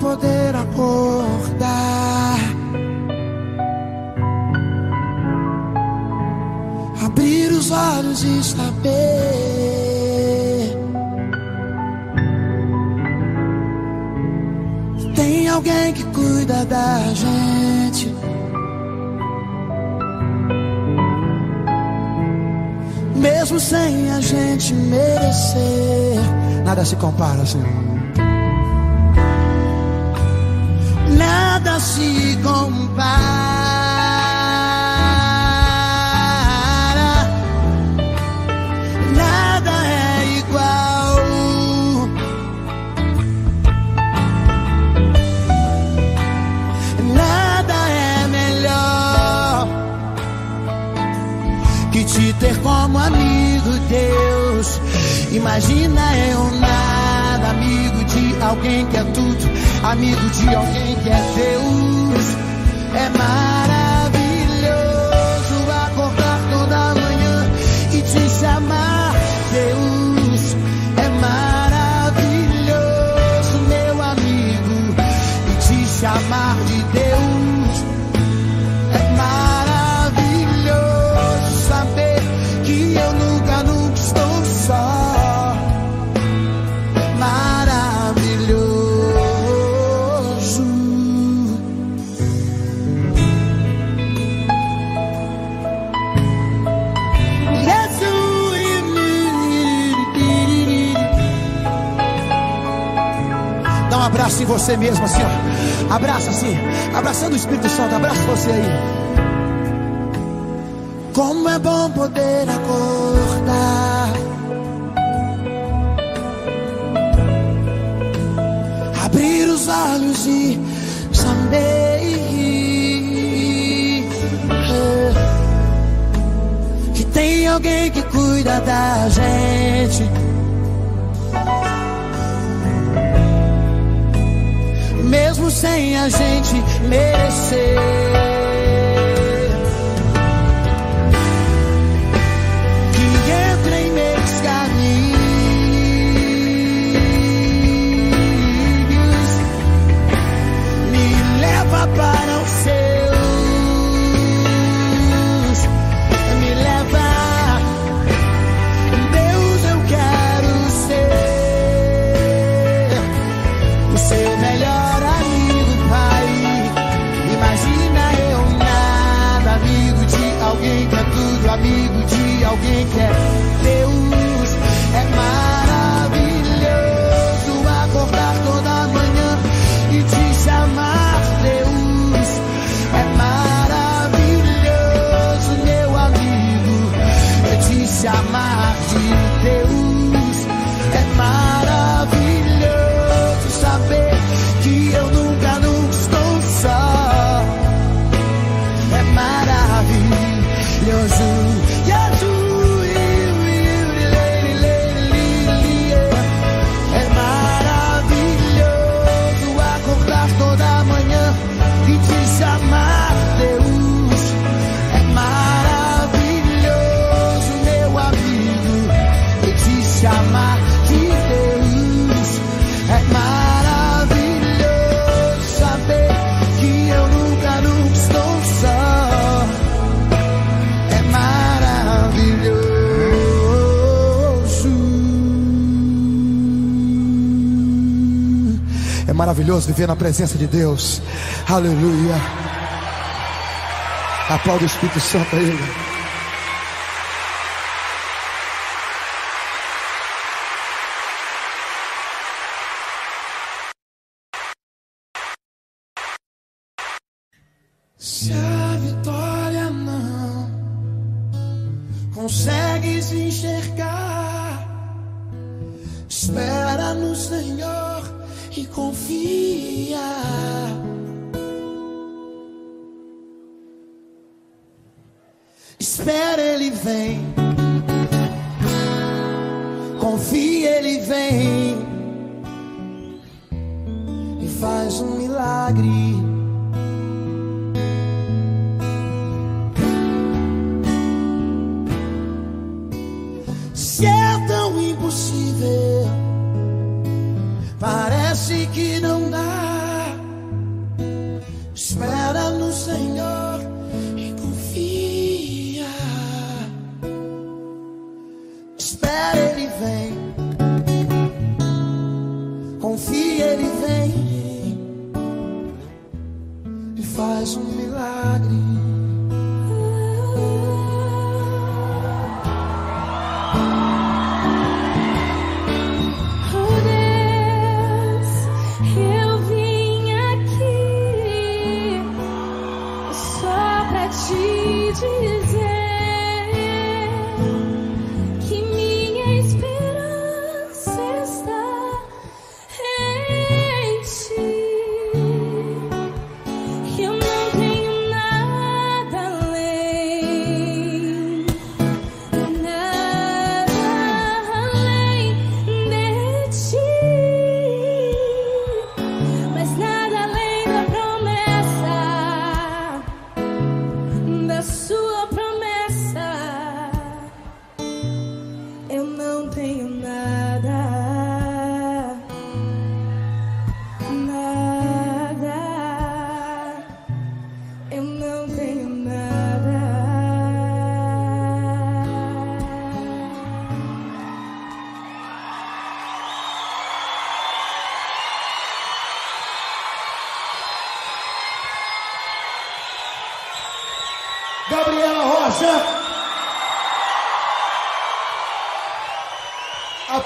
Poder acordar, abrir os olhos e saber que tem alguém que cuida da gente, mesmo sem a gente merecer. Nada se compara, Senhor. Nada se compara, nada é igual. Nada é melhor que te ter como amigo, Deus. Imagina eu nada, amigo de alguém que é tudo, amigo de alguém que é Deus. É maravilhoso acordar toda manhã e te chamar Deus. É maravilhoso, meu amigo, e te chamar de Deus. É maravilhoso saber que eu nunca, nunca estou só. Maravilhoso. Abraça em você mesmo, assim, ó. Abraça assim, abraçando o Espírito Santo, abraça você aí. Como é bom poder acordar, abrir os olhos e saber que tem alguém que cuida da gente, mesmo sem a gente merecer. Que entra em meus caminhos, me leva para os seus, me leva. Deus, eu quero ser o seu melhor amigo. Imagina alguém que é Deus. É maravilhoso acordar toda manhã e te chamar Deus. É maravilhoso, meu amigo, eu te chamar de Deus. É maravilhoso saber que eu nunca, nunca estou só. É maravilhoso. É maravilhoso viver na presença de Deus. Aleluia. Aplauda o Espírito Santo a Ele. Se a vitória não consegues enxergar, espera no Senhor e confia. Espera, Ele vem. Confia, Ele vem e faz um milagre. Se é tão impossível, parece que não dá, espera no Senhor e confia. Espera, Ele vem. Confia, Ele vem e faz um milagre.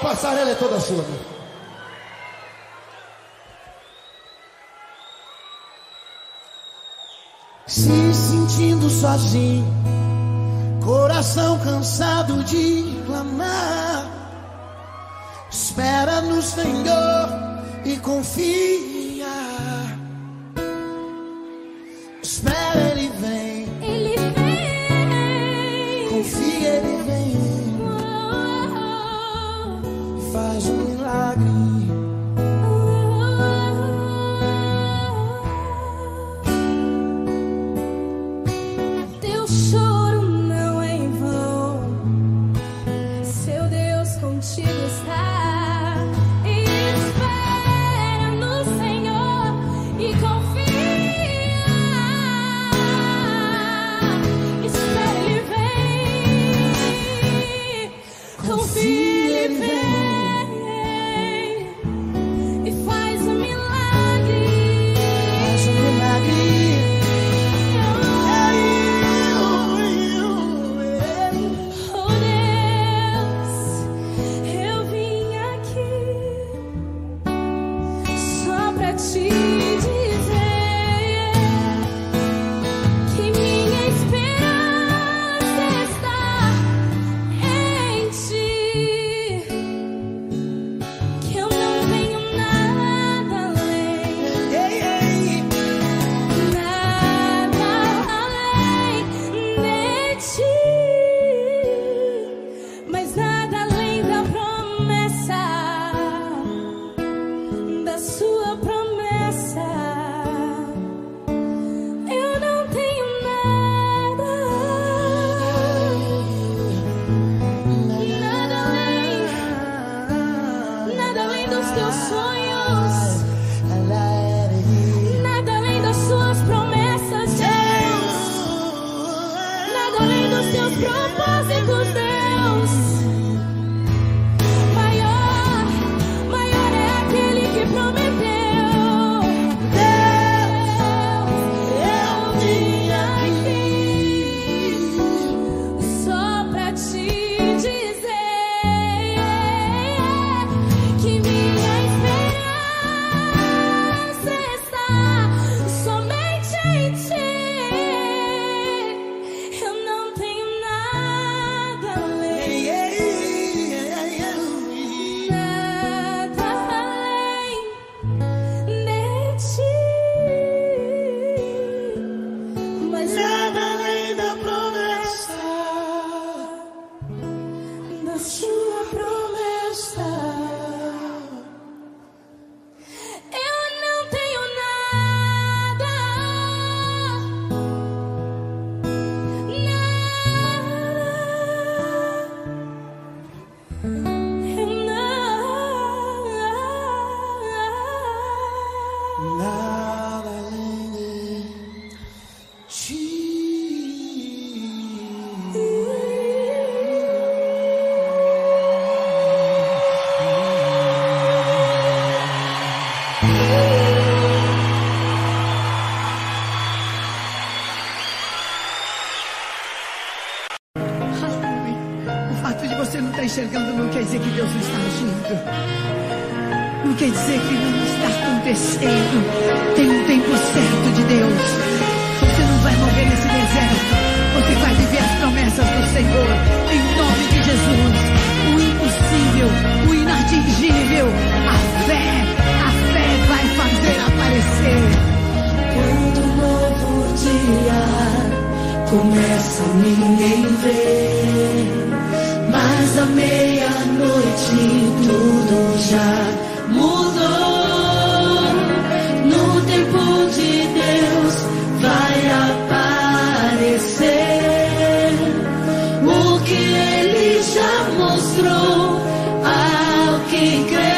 Passarela é toda sua. Se sentindo sozinho, coração cansado de clamar, espera no Senhor e confia. Espera, Ele vem. Ele vem. Confia, Ele vem. Faz um milagre. Teu choro não é em vão, seu Deus contigo está. E espera no Senhor e confia. Espera, Ele vem. Confia, Ele vem. Milagre, é eu, Você não está enxergando, não quer dizer que Deus não está agindo. Não quer dizer que não está acontecendo. Tem um tempo certo de Deus. Você não vai morrer nesse deserto. Você vai viver as promessas do Senhor. Em nome de Jesus. O impossível, o inatingível. A fé, a fé vai fazer aparecer. Quando um novo dia começa ninguém vê. Mas à meia-noite tudo já mudou. No tempo de Deus vai aparecer o que Ele já mostrou ao que crê.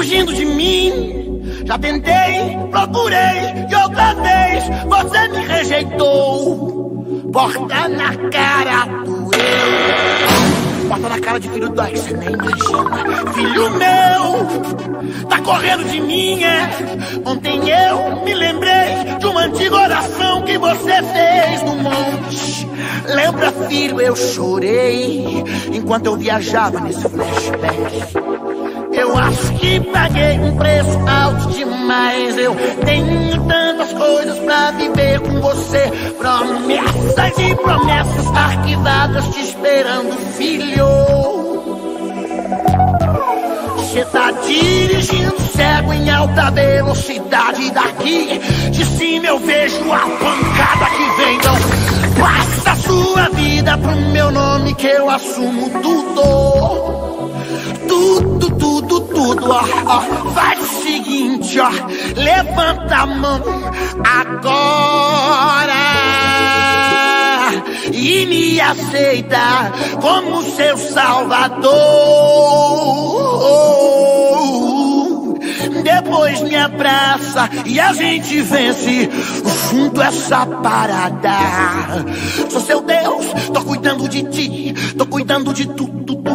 fugindo de mim. Já tentei, procurei e outra vez você me rejeitou. Porta na cara do eu. Porta na cara de filho do que você nem imagina. Filho meu, tá correndo de mim, é? Ontem eu me lembrei de uma antiga oração que você fez no monte. Lembra, filho, eu chorei enquanto eu viajava nesse flashback. Eu acho que paguei um preço alto demais. Eu tenho tantas coisas pra viver com você. Promessas e promessas arquivadas te esperando, filho. Você tá dirigindo cego em alta velocidade. Daqui de cima eu vejo a pancada que vem. Então passa a sua vida pro meu nome que eu assumo tudo. Tudo, tudo, tudo, ó, ó, faz o seguinte, ó, levanta a mão agora e me aceita como seu salvador. Depois me abraça e a gente vence junto essa parada. Sou seu Deus, tô cuidando de ti, tô cuidando de tudo, tudo.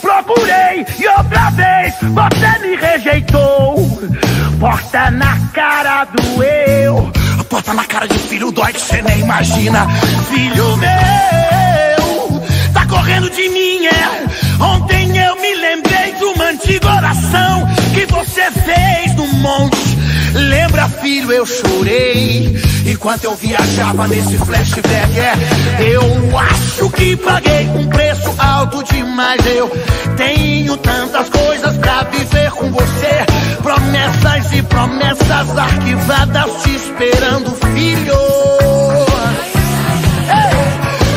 Procurei e outra vez você me rejeitou. Porta na cara do eu. A porta na cara de filho dói que você nem imagina. Filho meu, tá correndo de mim, é? Ontem eu me lembrei de uma antiga oração que você fez no monte. Lembra, filho, eu chorei enquanto eu viajava nesse flashback, é? Eu acho que paguei um preço alto demais. Eu tenho tantas coisas pra viver com você. Promessas e promessas arquivadas te esperando, filho.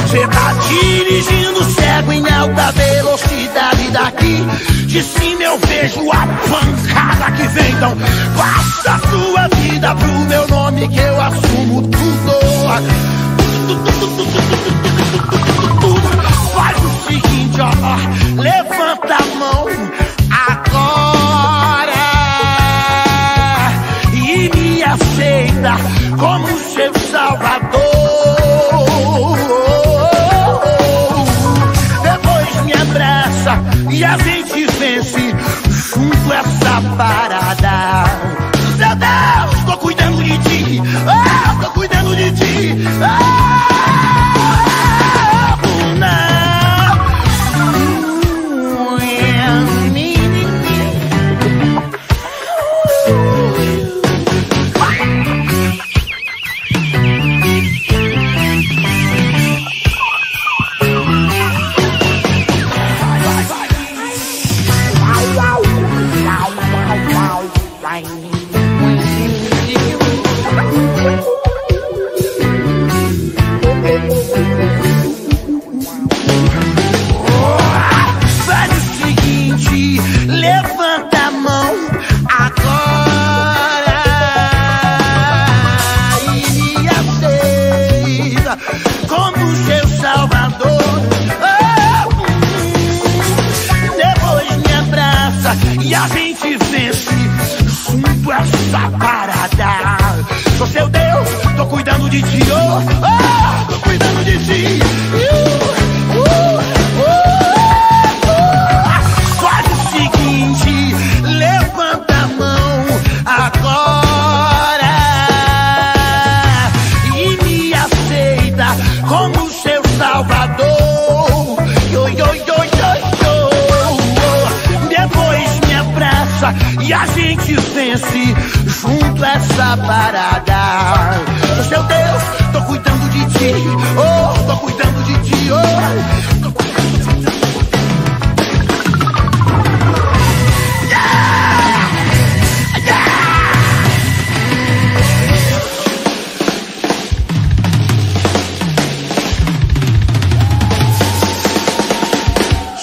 Você tá dirigindo cego em alta velocidade. Daqui de cima eu vejo a pancada que vem. Então passa a sua vida pro meu nome que eu assumo tudo. Faz o seguinte, ó, levanta a mão agora e me aceita como seu salvador. E a gente vence junto essa parada. Meu Deus, tô cuidando de ti, oh, tô cuidando de ti, oh, Bruna.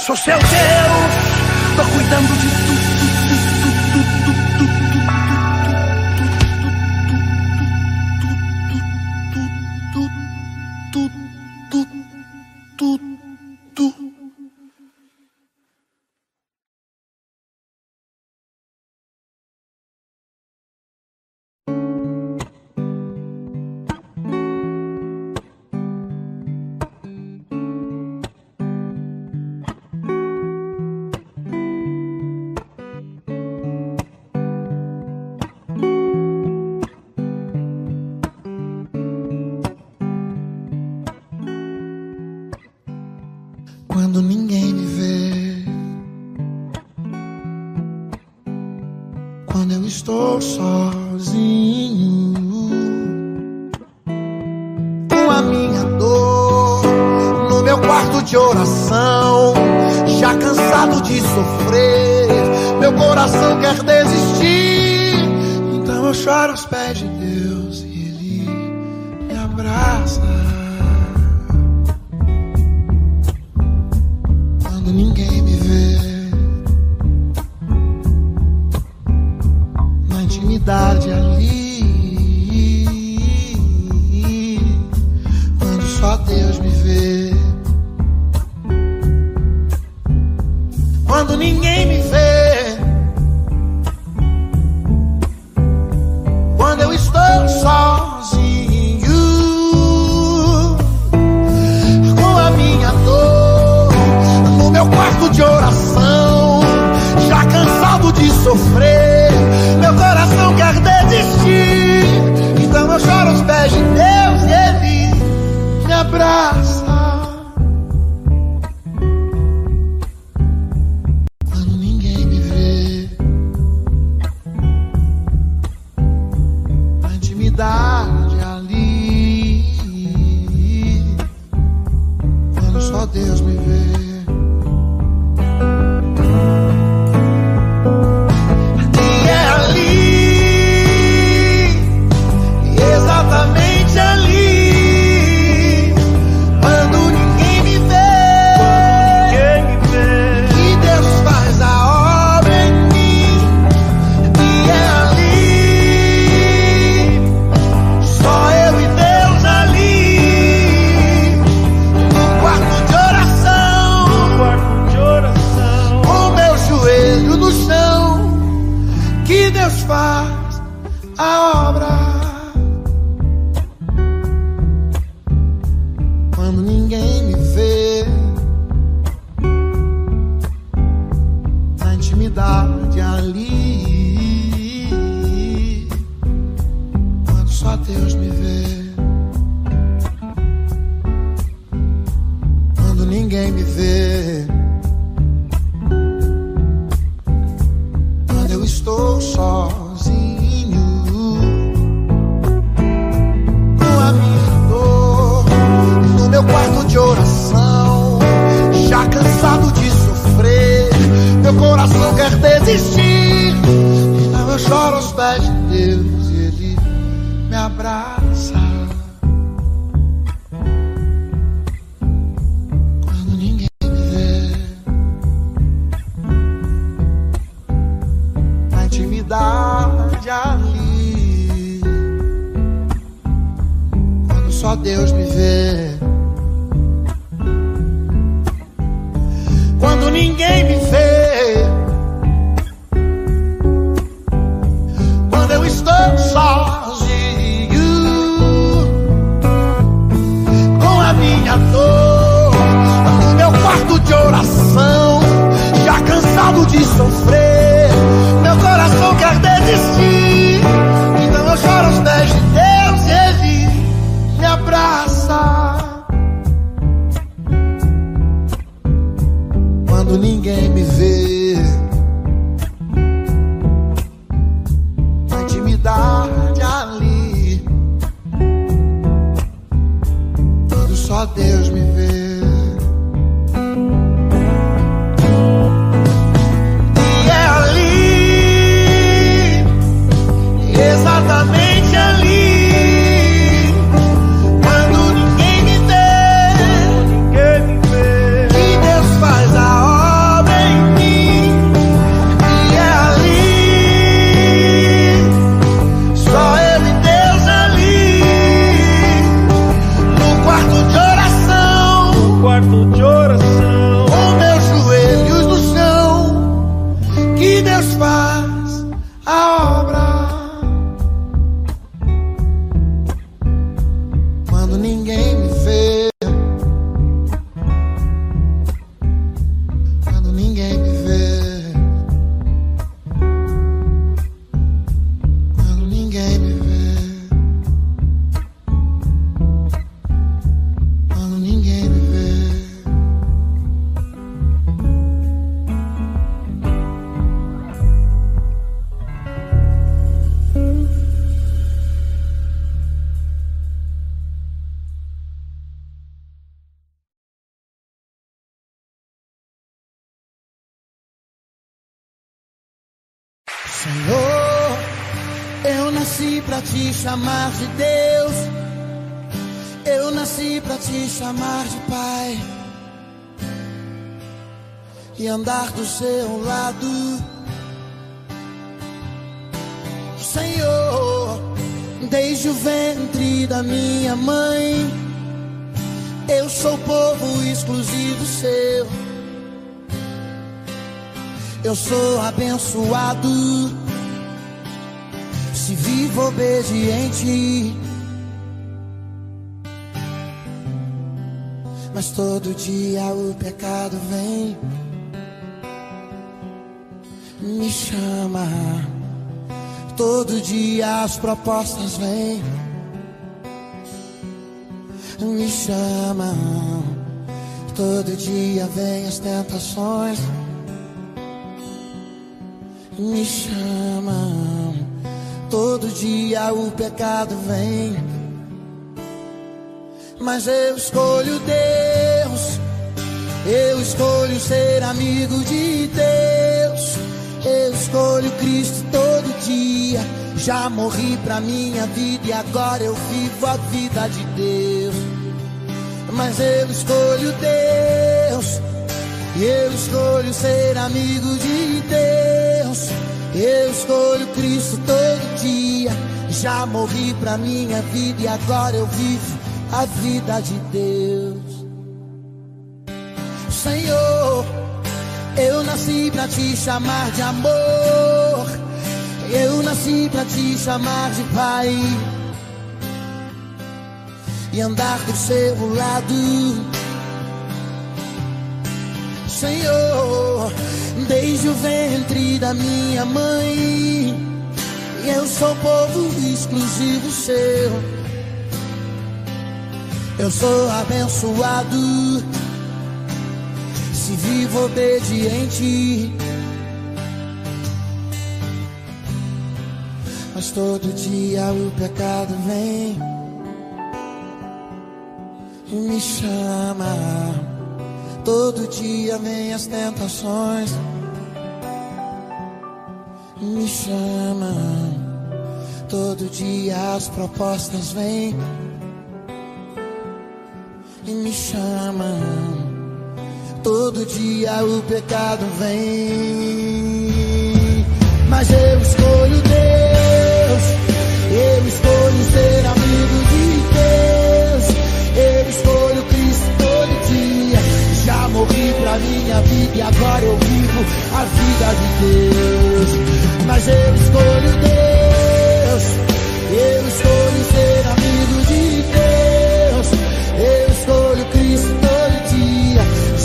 sou seu Deus, tô cuidando de tudo. Quando ninguém me vê, quando eu estou sozinho, com a minha dor no meu quarto de oração, já cansado de sofrer, meu coração quer desistir. Então eu choro aos pés de Deus e Ele me abraça. Ninguém me vê, na intimidade ali, quando só Deus me vê, quando ninguém me vê, quando eu estou sozinho, com a minha dor meu quarto de oração, já cansado de sofrer, meu coração quer desistir. Então eu choro aos pés de Deus e Ele me abraça. Quando ninguém me vê, na intimidade ali, quando só Deus me vê, faz a obra. Quando ninguém me vê, na intimidade ali, quando só Deus me vê, quando ninguém me vê, quando eu estou só. Meu quarto de oração, já cansado de sofrer, meu coração quer desistir. Então eu choro aos pés de Deus e Ele me abraça. Quando ninguém me vê, na intimidade ali, quando só Deus me vê, quando ninguém me vê, quando eu estou sozinho, com a minha dor no meu quarto de oração, já cansado de sofrer, meu coração quer desistir. Então eu choro aos pés de Deus e Ele me abraça. Quando ninguém me vê, na intimidade ali, quando só Deus me vê, e é ali, exatamente ali. Quando ninguém me vê, que Deus faz a obra. Senhor, eu nasci pra te chamar de Deus, eu nasci pra te chamar de Pai, e andar do seu lado. Senhor, desde o ventre da minha mãe, eu sou povo exclusivo seu, eu sou abençoado se vivo obediente. Mas todo dia o pecado vem, me chama. Todo dia as propostas vêm, me chamam. Todo dia vem as tentações, me chamam. Todo dia o pecado vem, mas eu escolho Deus. Eu escolho ser amigo de Deus. Eu escolho Cristo todo dia. Já morri pra minha vida e agora eu vivo a vida de Deus. Mas eu escolho Deus. Eu escolho ser amigo de Deus. Eu escolho Cristo todo dia. Já morri pra minha vida e agora eu vivo a vida de Deus. Senhor, eu nasci pra te chamar de amor, eu nasci pra te chamar de Pai, e andar do seu lado. Senhor, desde o ventre da minha mãe, eu sou povo exclusivo seu, eu sou abençoado se vivo obediente. Mas todo dia o pecado vem e me chama. Todo dia vem as tentações, me chamam. Todo dia as propostas vêm e me chamam. Todo dia o pecado vem, mas eu escolho Deus. Eu escolho ser amigo de Deus. Eu escolho Cristo todo dia. Já morri pra minha vida e agora eu vivo a vida de Deus. Mas eu escolho Deus. Eu escolho ser amigo de Deus. Eu escolho Cristo todo dia.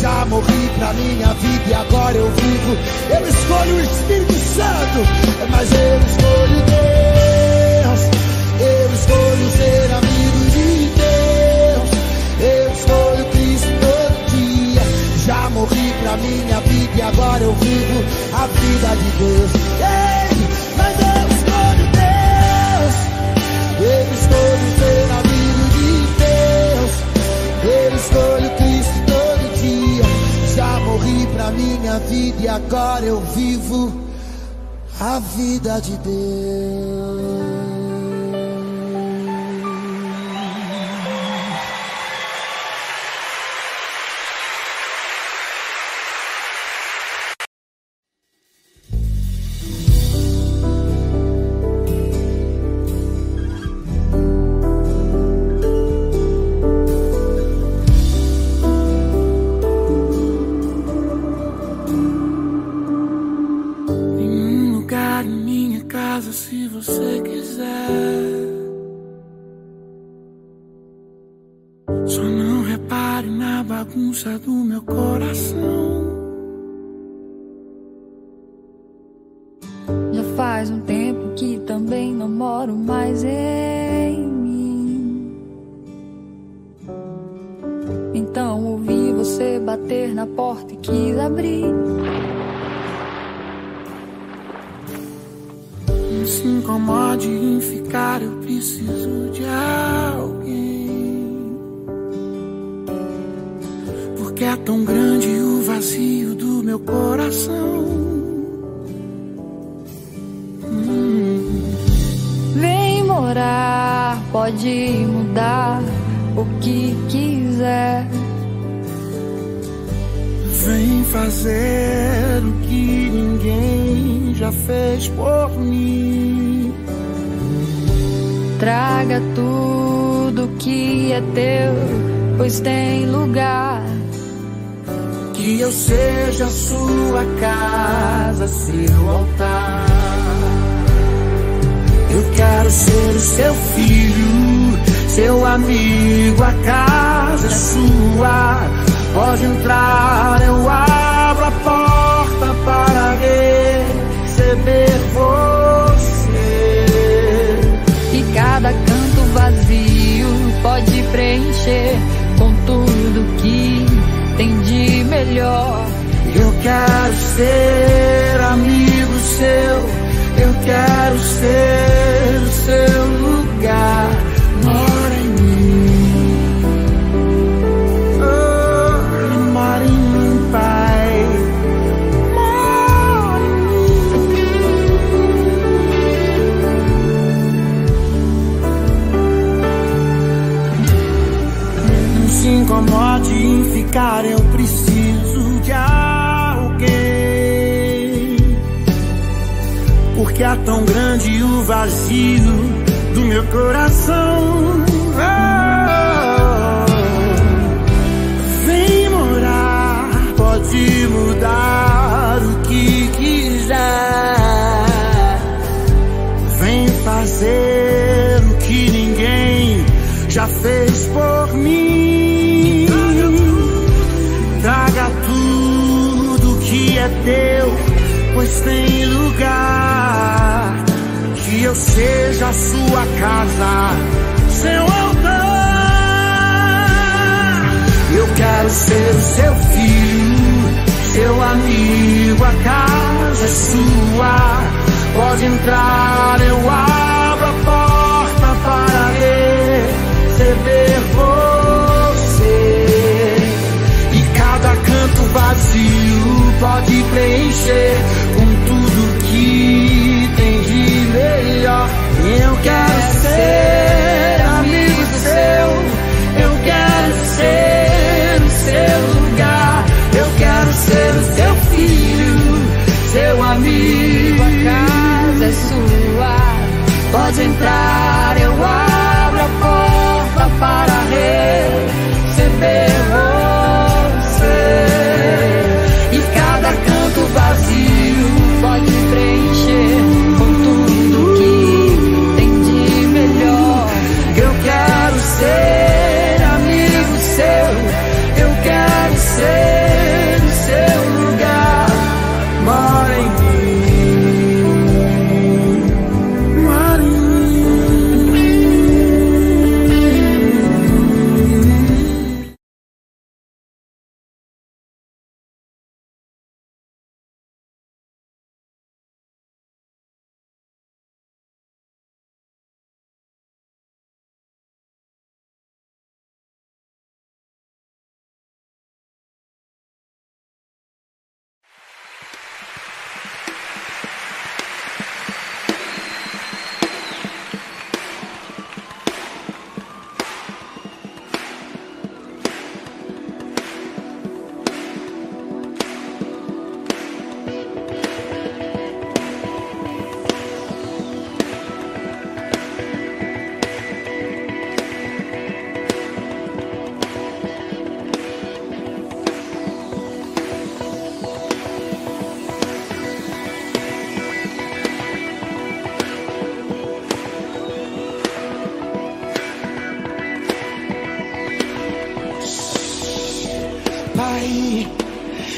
Já morri pra minha vida e agora eu vivo. Eu escolho o Espírito Santo. Mas eu escolho Deus. Eu escolho ser amigo de Deus. Eu escolho Cristo todo dia. Já morri pra minha vida e agora eu vivo a vida de Deus. Ei, mas eu escolho Deus. Eu escolho ser amigo de Deus. Eu escolho Cristo todo dia. Já morri pra minha vida e agora eu vivo a vida de Deus. Do meu coração. Já faz um tempo que também não moro mais em mim. Então ouvi você bater na porta e quis abrir. Não se incomode em ficar, eu preciso de alguém. É tão grande o vazio do meu coração. pode mudar o que quiser. Vem fazer o que ninguém já fez por mim. Traga tudo que é teu, pois tem lugar. Que eu seja sua casa, seu altar. Eu quero ser o seu filho, seu amigo, a casa é sua. Pode entrar, eu abro a porta para receber você. E cada canto vazio pode preencher com tudo que tem de melhor. Eu quero ser amigo seu, eu quero ser o seu lugar. Mora em mim, oh, mora em mim, Pai, mora em mim. Não se incomode em ficar, eu preciso de alguém, porque é tão grande o vazio do meu coração. Oh, vem morar, pode mudar o que quiser. Vem fazer o que ninguém já fez por mim. É teu, pois tem lugar. Que eu seja a sua casa, seu altar. Eu quero ser o seu filho, seu amigo, a casa é sua. Pode entrar, eu abro a porta para receber você. E cada canto vazio pode preencher com tudo que tem de melhor. Eu quero ser amigo seu, eu quero ser o seu lugar. Eu quero ser o seu filho, seu amigo, a casa é sua. Pode entrar, eu abro a porta para receber você. O vazio pode preencher com tudo que tem de melhor. Eu quero ser amigo seu, eu quero ser o seu lugar. Mora em mim, mora em mim.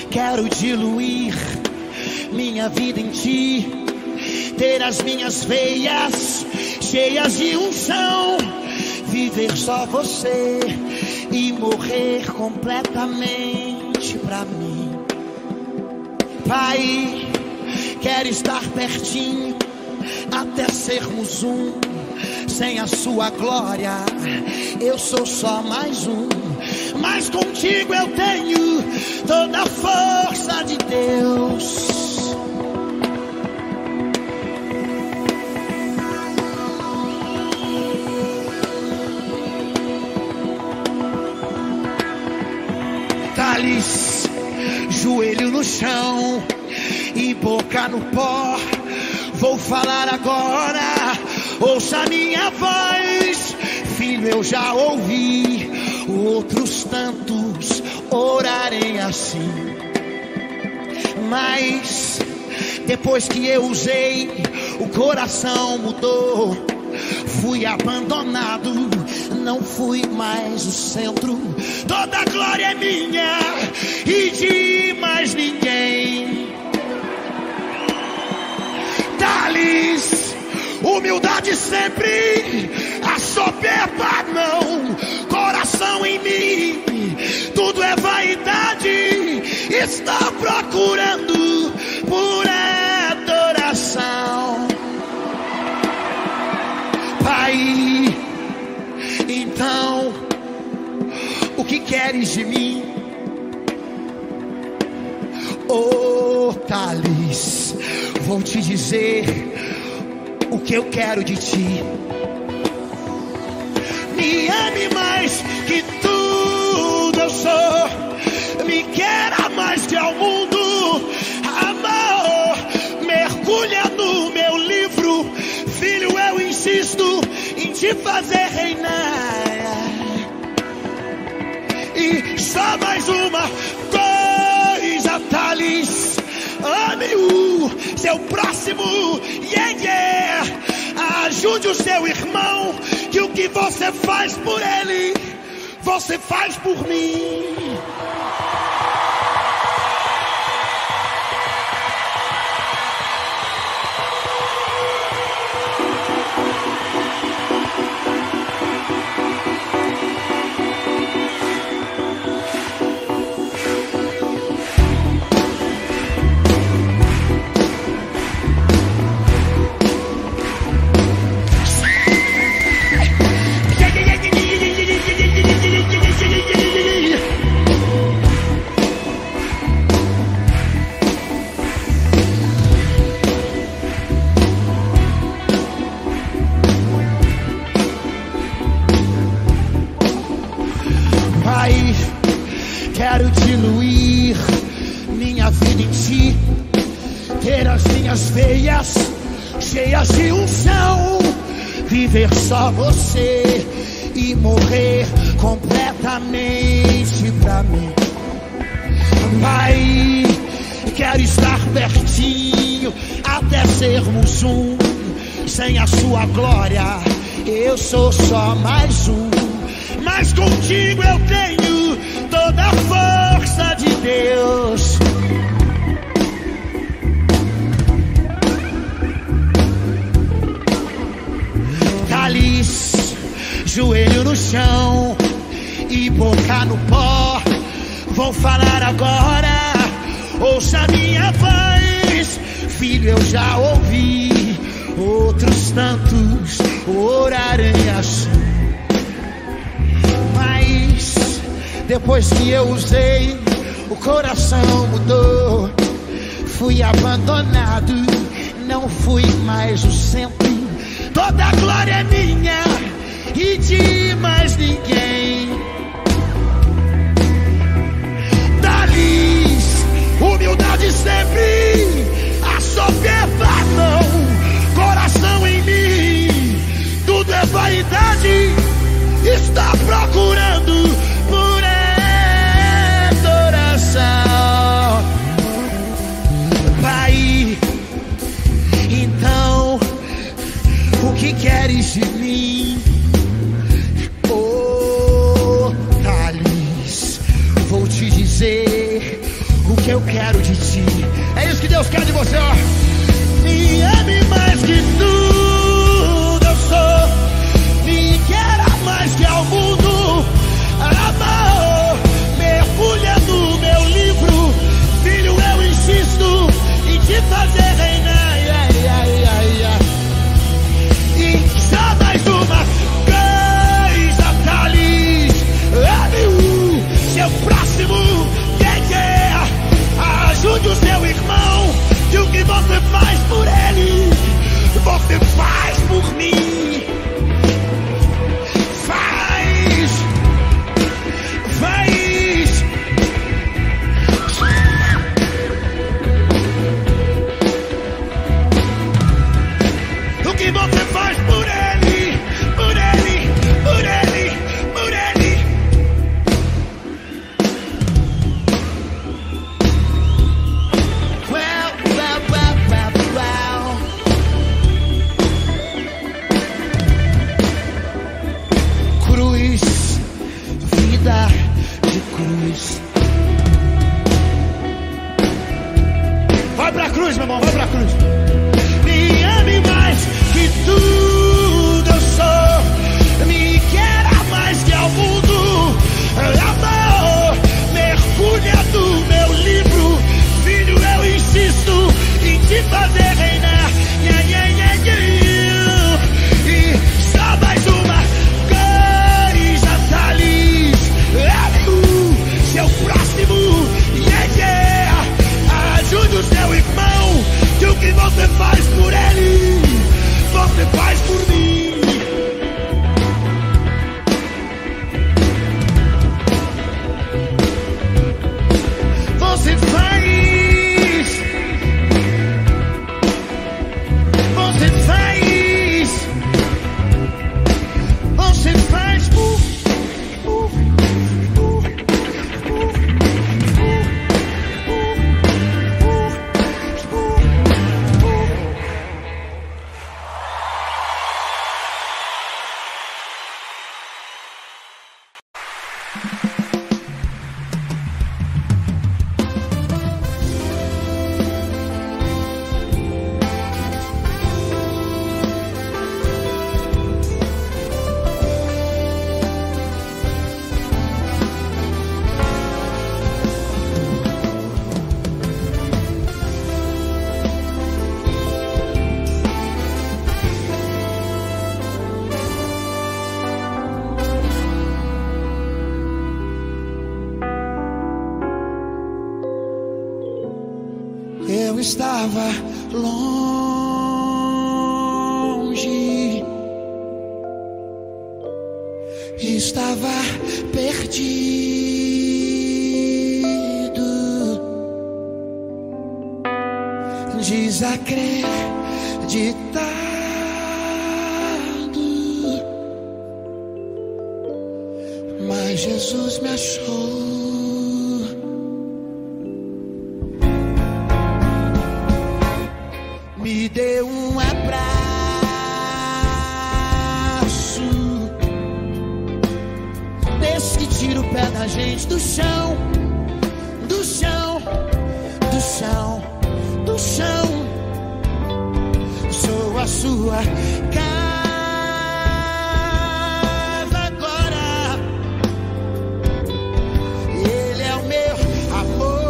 Quero diluir minha vida em ti, ter as minhas veias cheias de unção, viver só você e morrer completamente pra mim. Pai, quero estar pertinho até sermos um. Sem a sua glória eu sou só mais um, mas contigo eu tenho toda a força de Deus. joelho no chão e boca no pó, vou falar agora, ouça minha voz. Filho, eu já ouvi outros tantos orarem assim, mas depois que eu usei, o coração mudou. Fui abandonado, não fui mais o centro. Toda a glória é minha e de mais ninguém. Thalles, humildade sempre, a soberba não, coração em mim. Tudo é vaidade, estou procurando por adoração. Pai, então, o que queres de mim? Oh, Thalles, vou te dizer o que eu quero de ti. Me ame mais que tudo eu sou, me queira mais que ao mundo. Amor, mergulha no meu livro, filho, eu insisto em te fazer reinar. E só mais uma coisa, Thalles, ame-o, seu próximo, yeah, yeah. Ajude o seu irmão, que o que você faz por ele, você faz por mim. Quero diluir minha vida em ti, ter as minhas veias cheias de unção, viver só você e morrer completamente pra mim. Pai, quero estar pertinho até sermos um. Sem a sua glória eu sou só mais um, mas contigo eu tenho toda a força de Deus. Thalles, joelho no chão e boca no pó, vou falar agora, ouça minha voz. Filho, eu já ouvi outros tantos orarem assim, mas depois que eu usei, o coração mudou. Fui abandonado, não fui mais o centro. Toda a glória é minha e de mais ninguém. Thalles, humildade sempre, a soberba não, coração em mim. Tudo é vaidade, está procurando por adoração. Pai, então, o que queres de mim? Oh, Thalles, vou te dizer o que eu quero de ti. É isso que Deus quer de você, ó. Me ame mais que tudo eu sou, me queira mais que ao mundo. Amor, mergulha no meu livro, filho, eu insisto em te fazer reinar. E só mais uma coisa, Thalles, ame-o, seu próximo, yeah, yeah. Ajude o seu irmão, que o que você faz por ele, você faz por mim. Faz, faz. cruz, meu irmão, vai pra cruz. Me ame mais que tudo eu sou, me queira mais que ao mundo. Amor, mergulha do meu livro, filho, eu insisto em te fazer reinar. E só mais uma coisa, Thalles, é tu, seu próximo, yeah, yeah. Ajude o seu irmão, que o que você faz por ele, você faz por mim. Você faz, você faz, você faz por, por, por, por, por, por, por, por. Estava longe, estava perdido, desacreditado, mas Jesus me achou. Me deu um abraço, desse que tira o pé da gente do chão, do chão, do chão, do chão. Sou a sua casa agora, ele é o meu amor.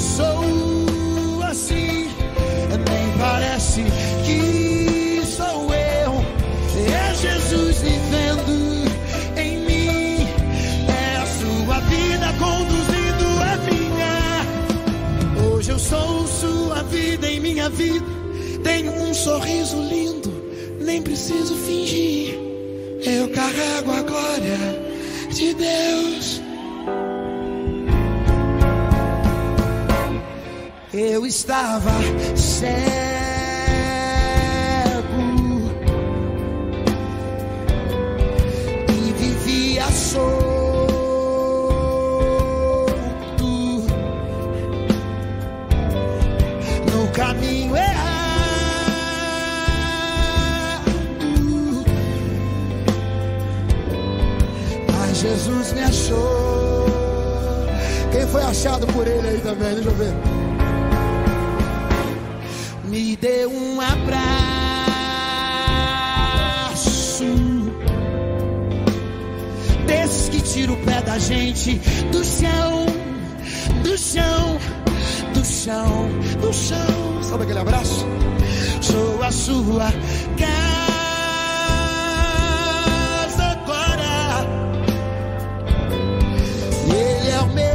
Sou assim, nem parece que sou eu. É Jesus vivendo em mim, é a sua vida conduzindo a minha. Hoje eu sou sua vida em minha vida. Tenho um sorriso lindo, nem preciso fingir. Eu carrego a glória de Deus. Eu estava cego e vivia solto no caminho errado, mas Jesus me achou. Quem foi achado por ele aí também? Deixa eu ver. Me deu um abraço, desse que tira o pé da gente do chão, do chão, do chão, do chão. Sabe aquele abraço? Sou a sua casa agora, ele é o meu.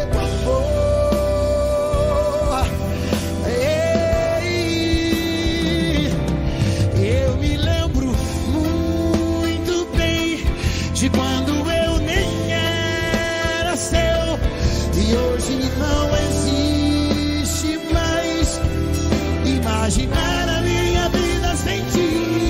Imaginar a minha vida sem ti.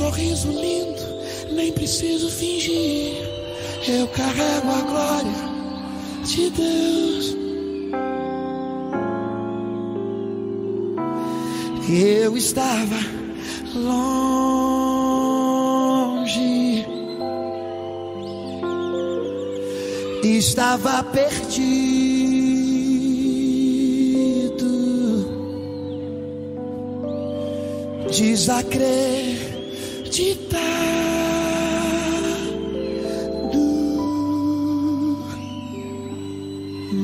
sorriso lindo, nem preciso fingir. Eu carrego a glória de Deus. Eu estava longe, estava perdido, desacreditado,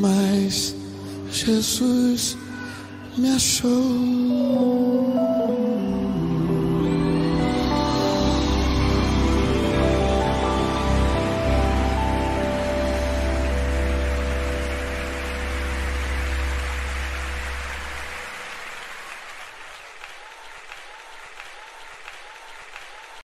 mas Jesus me achou.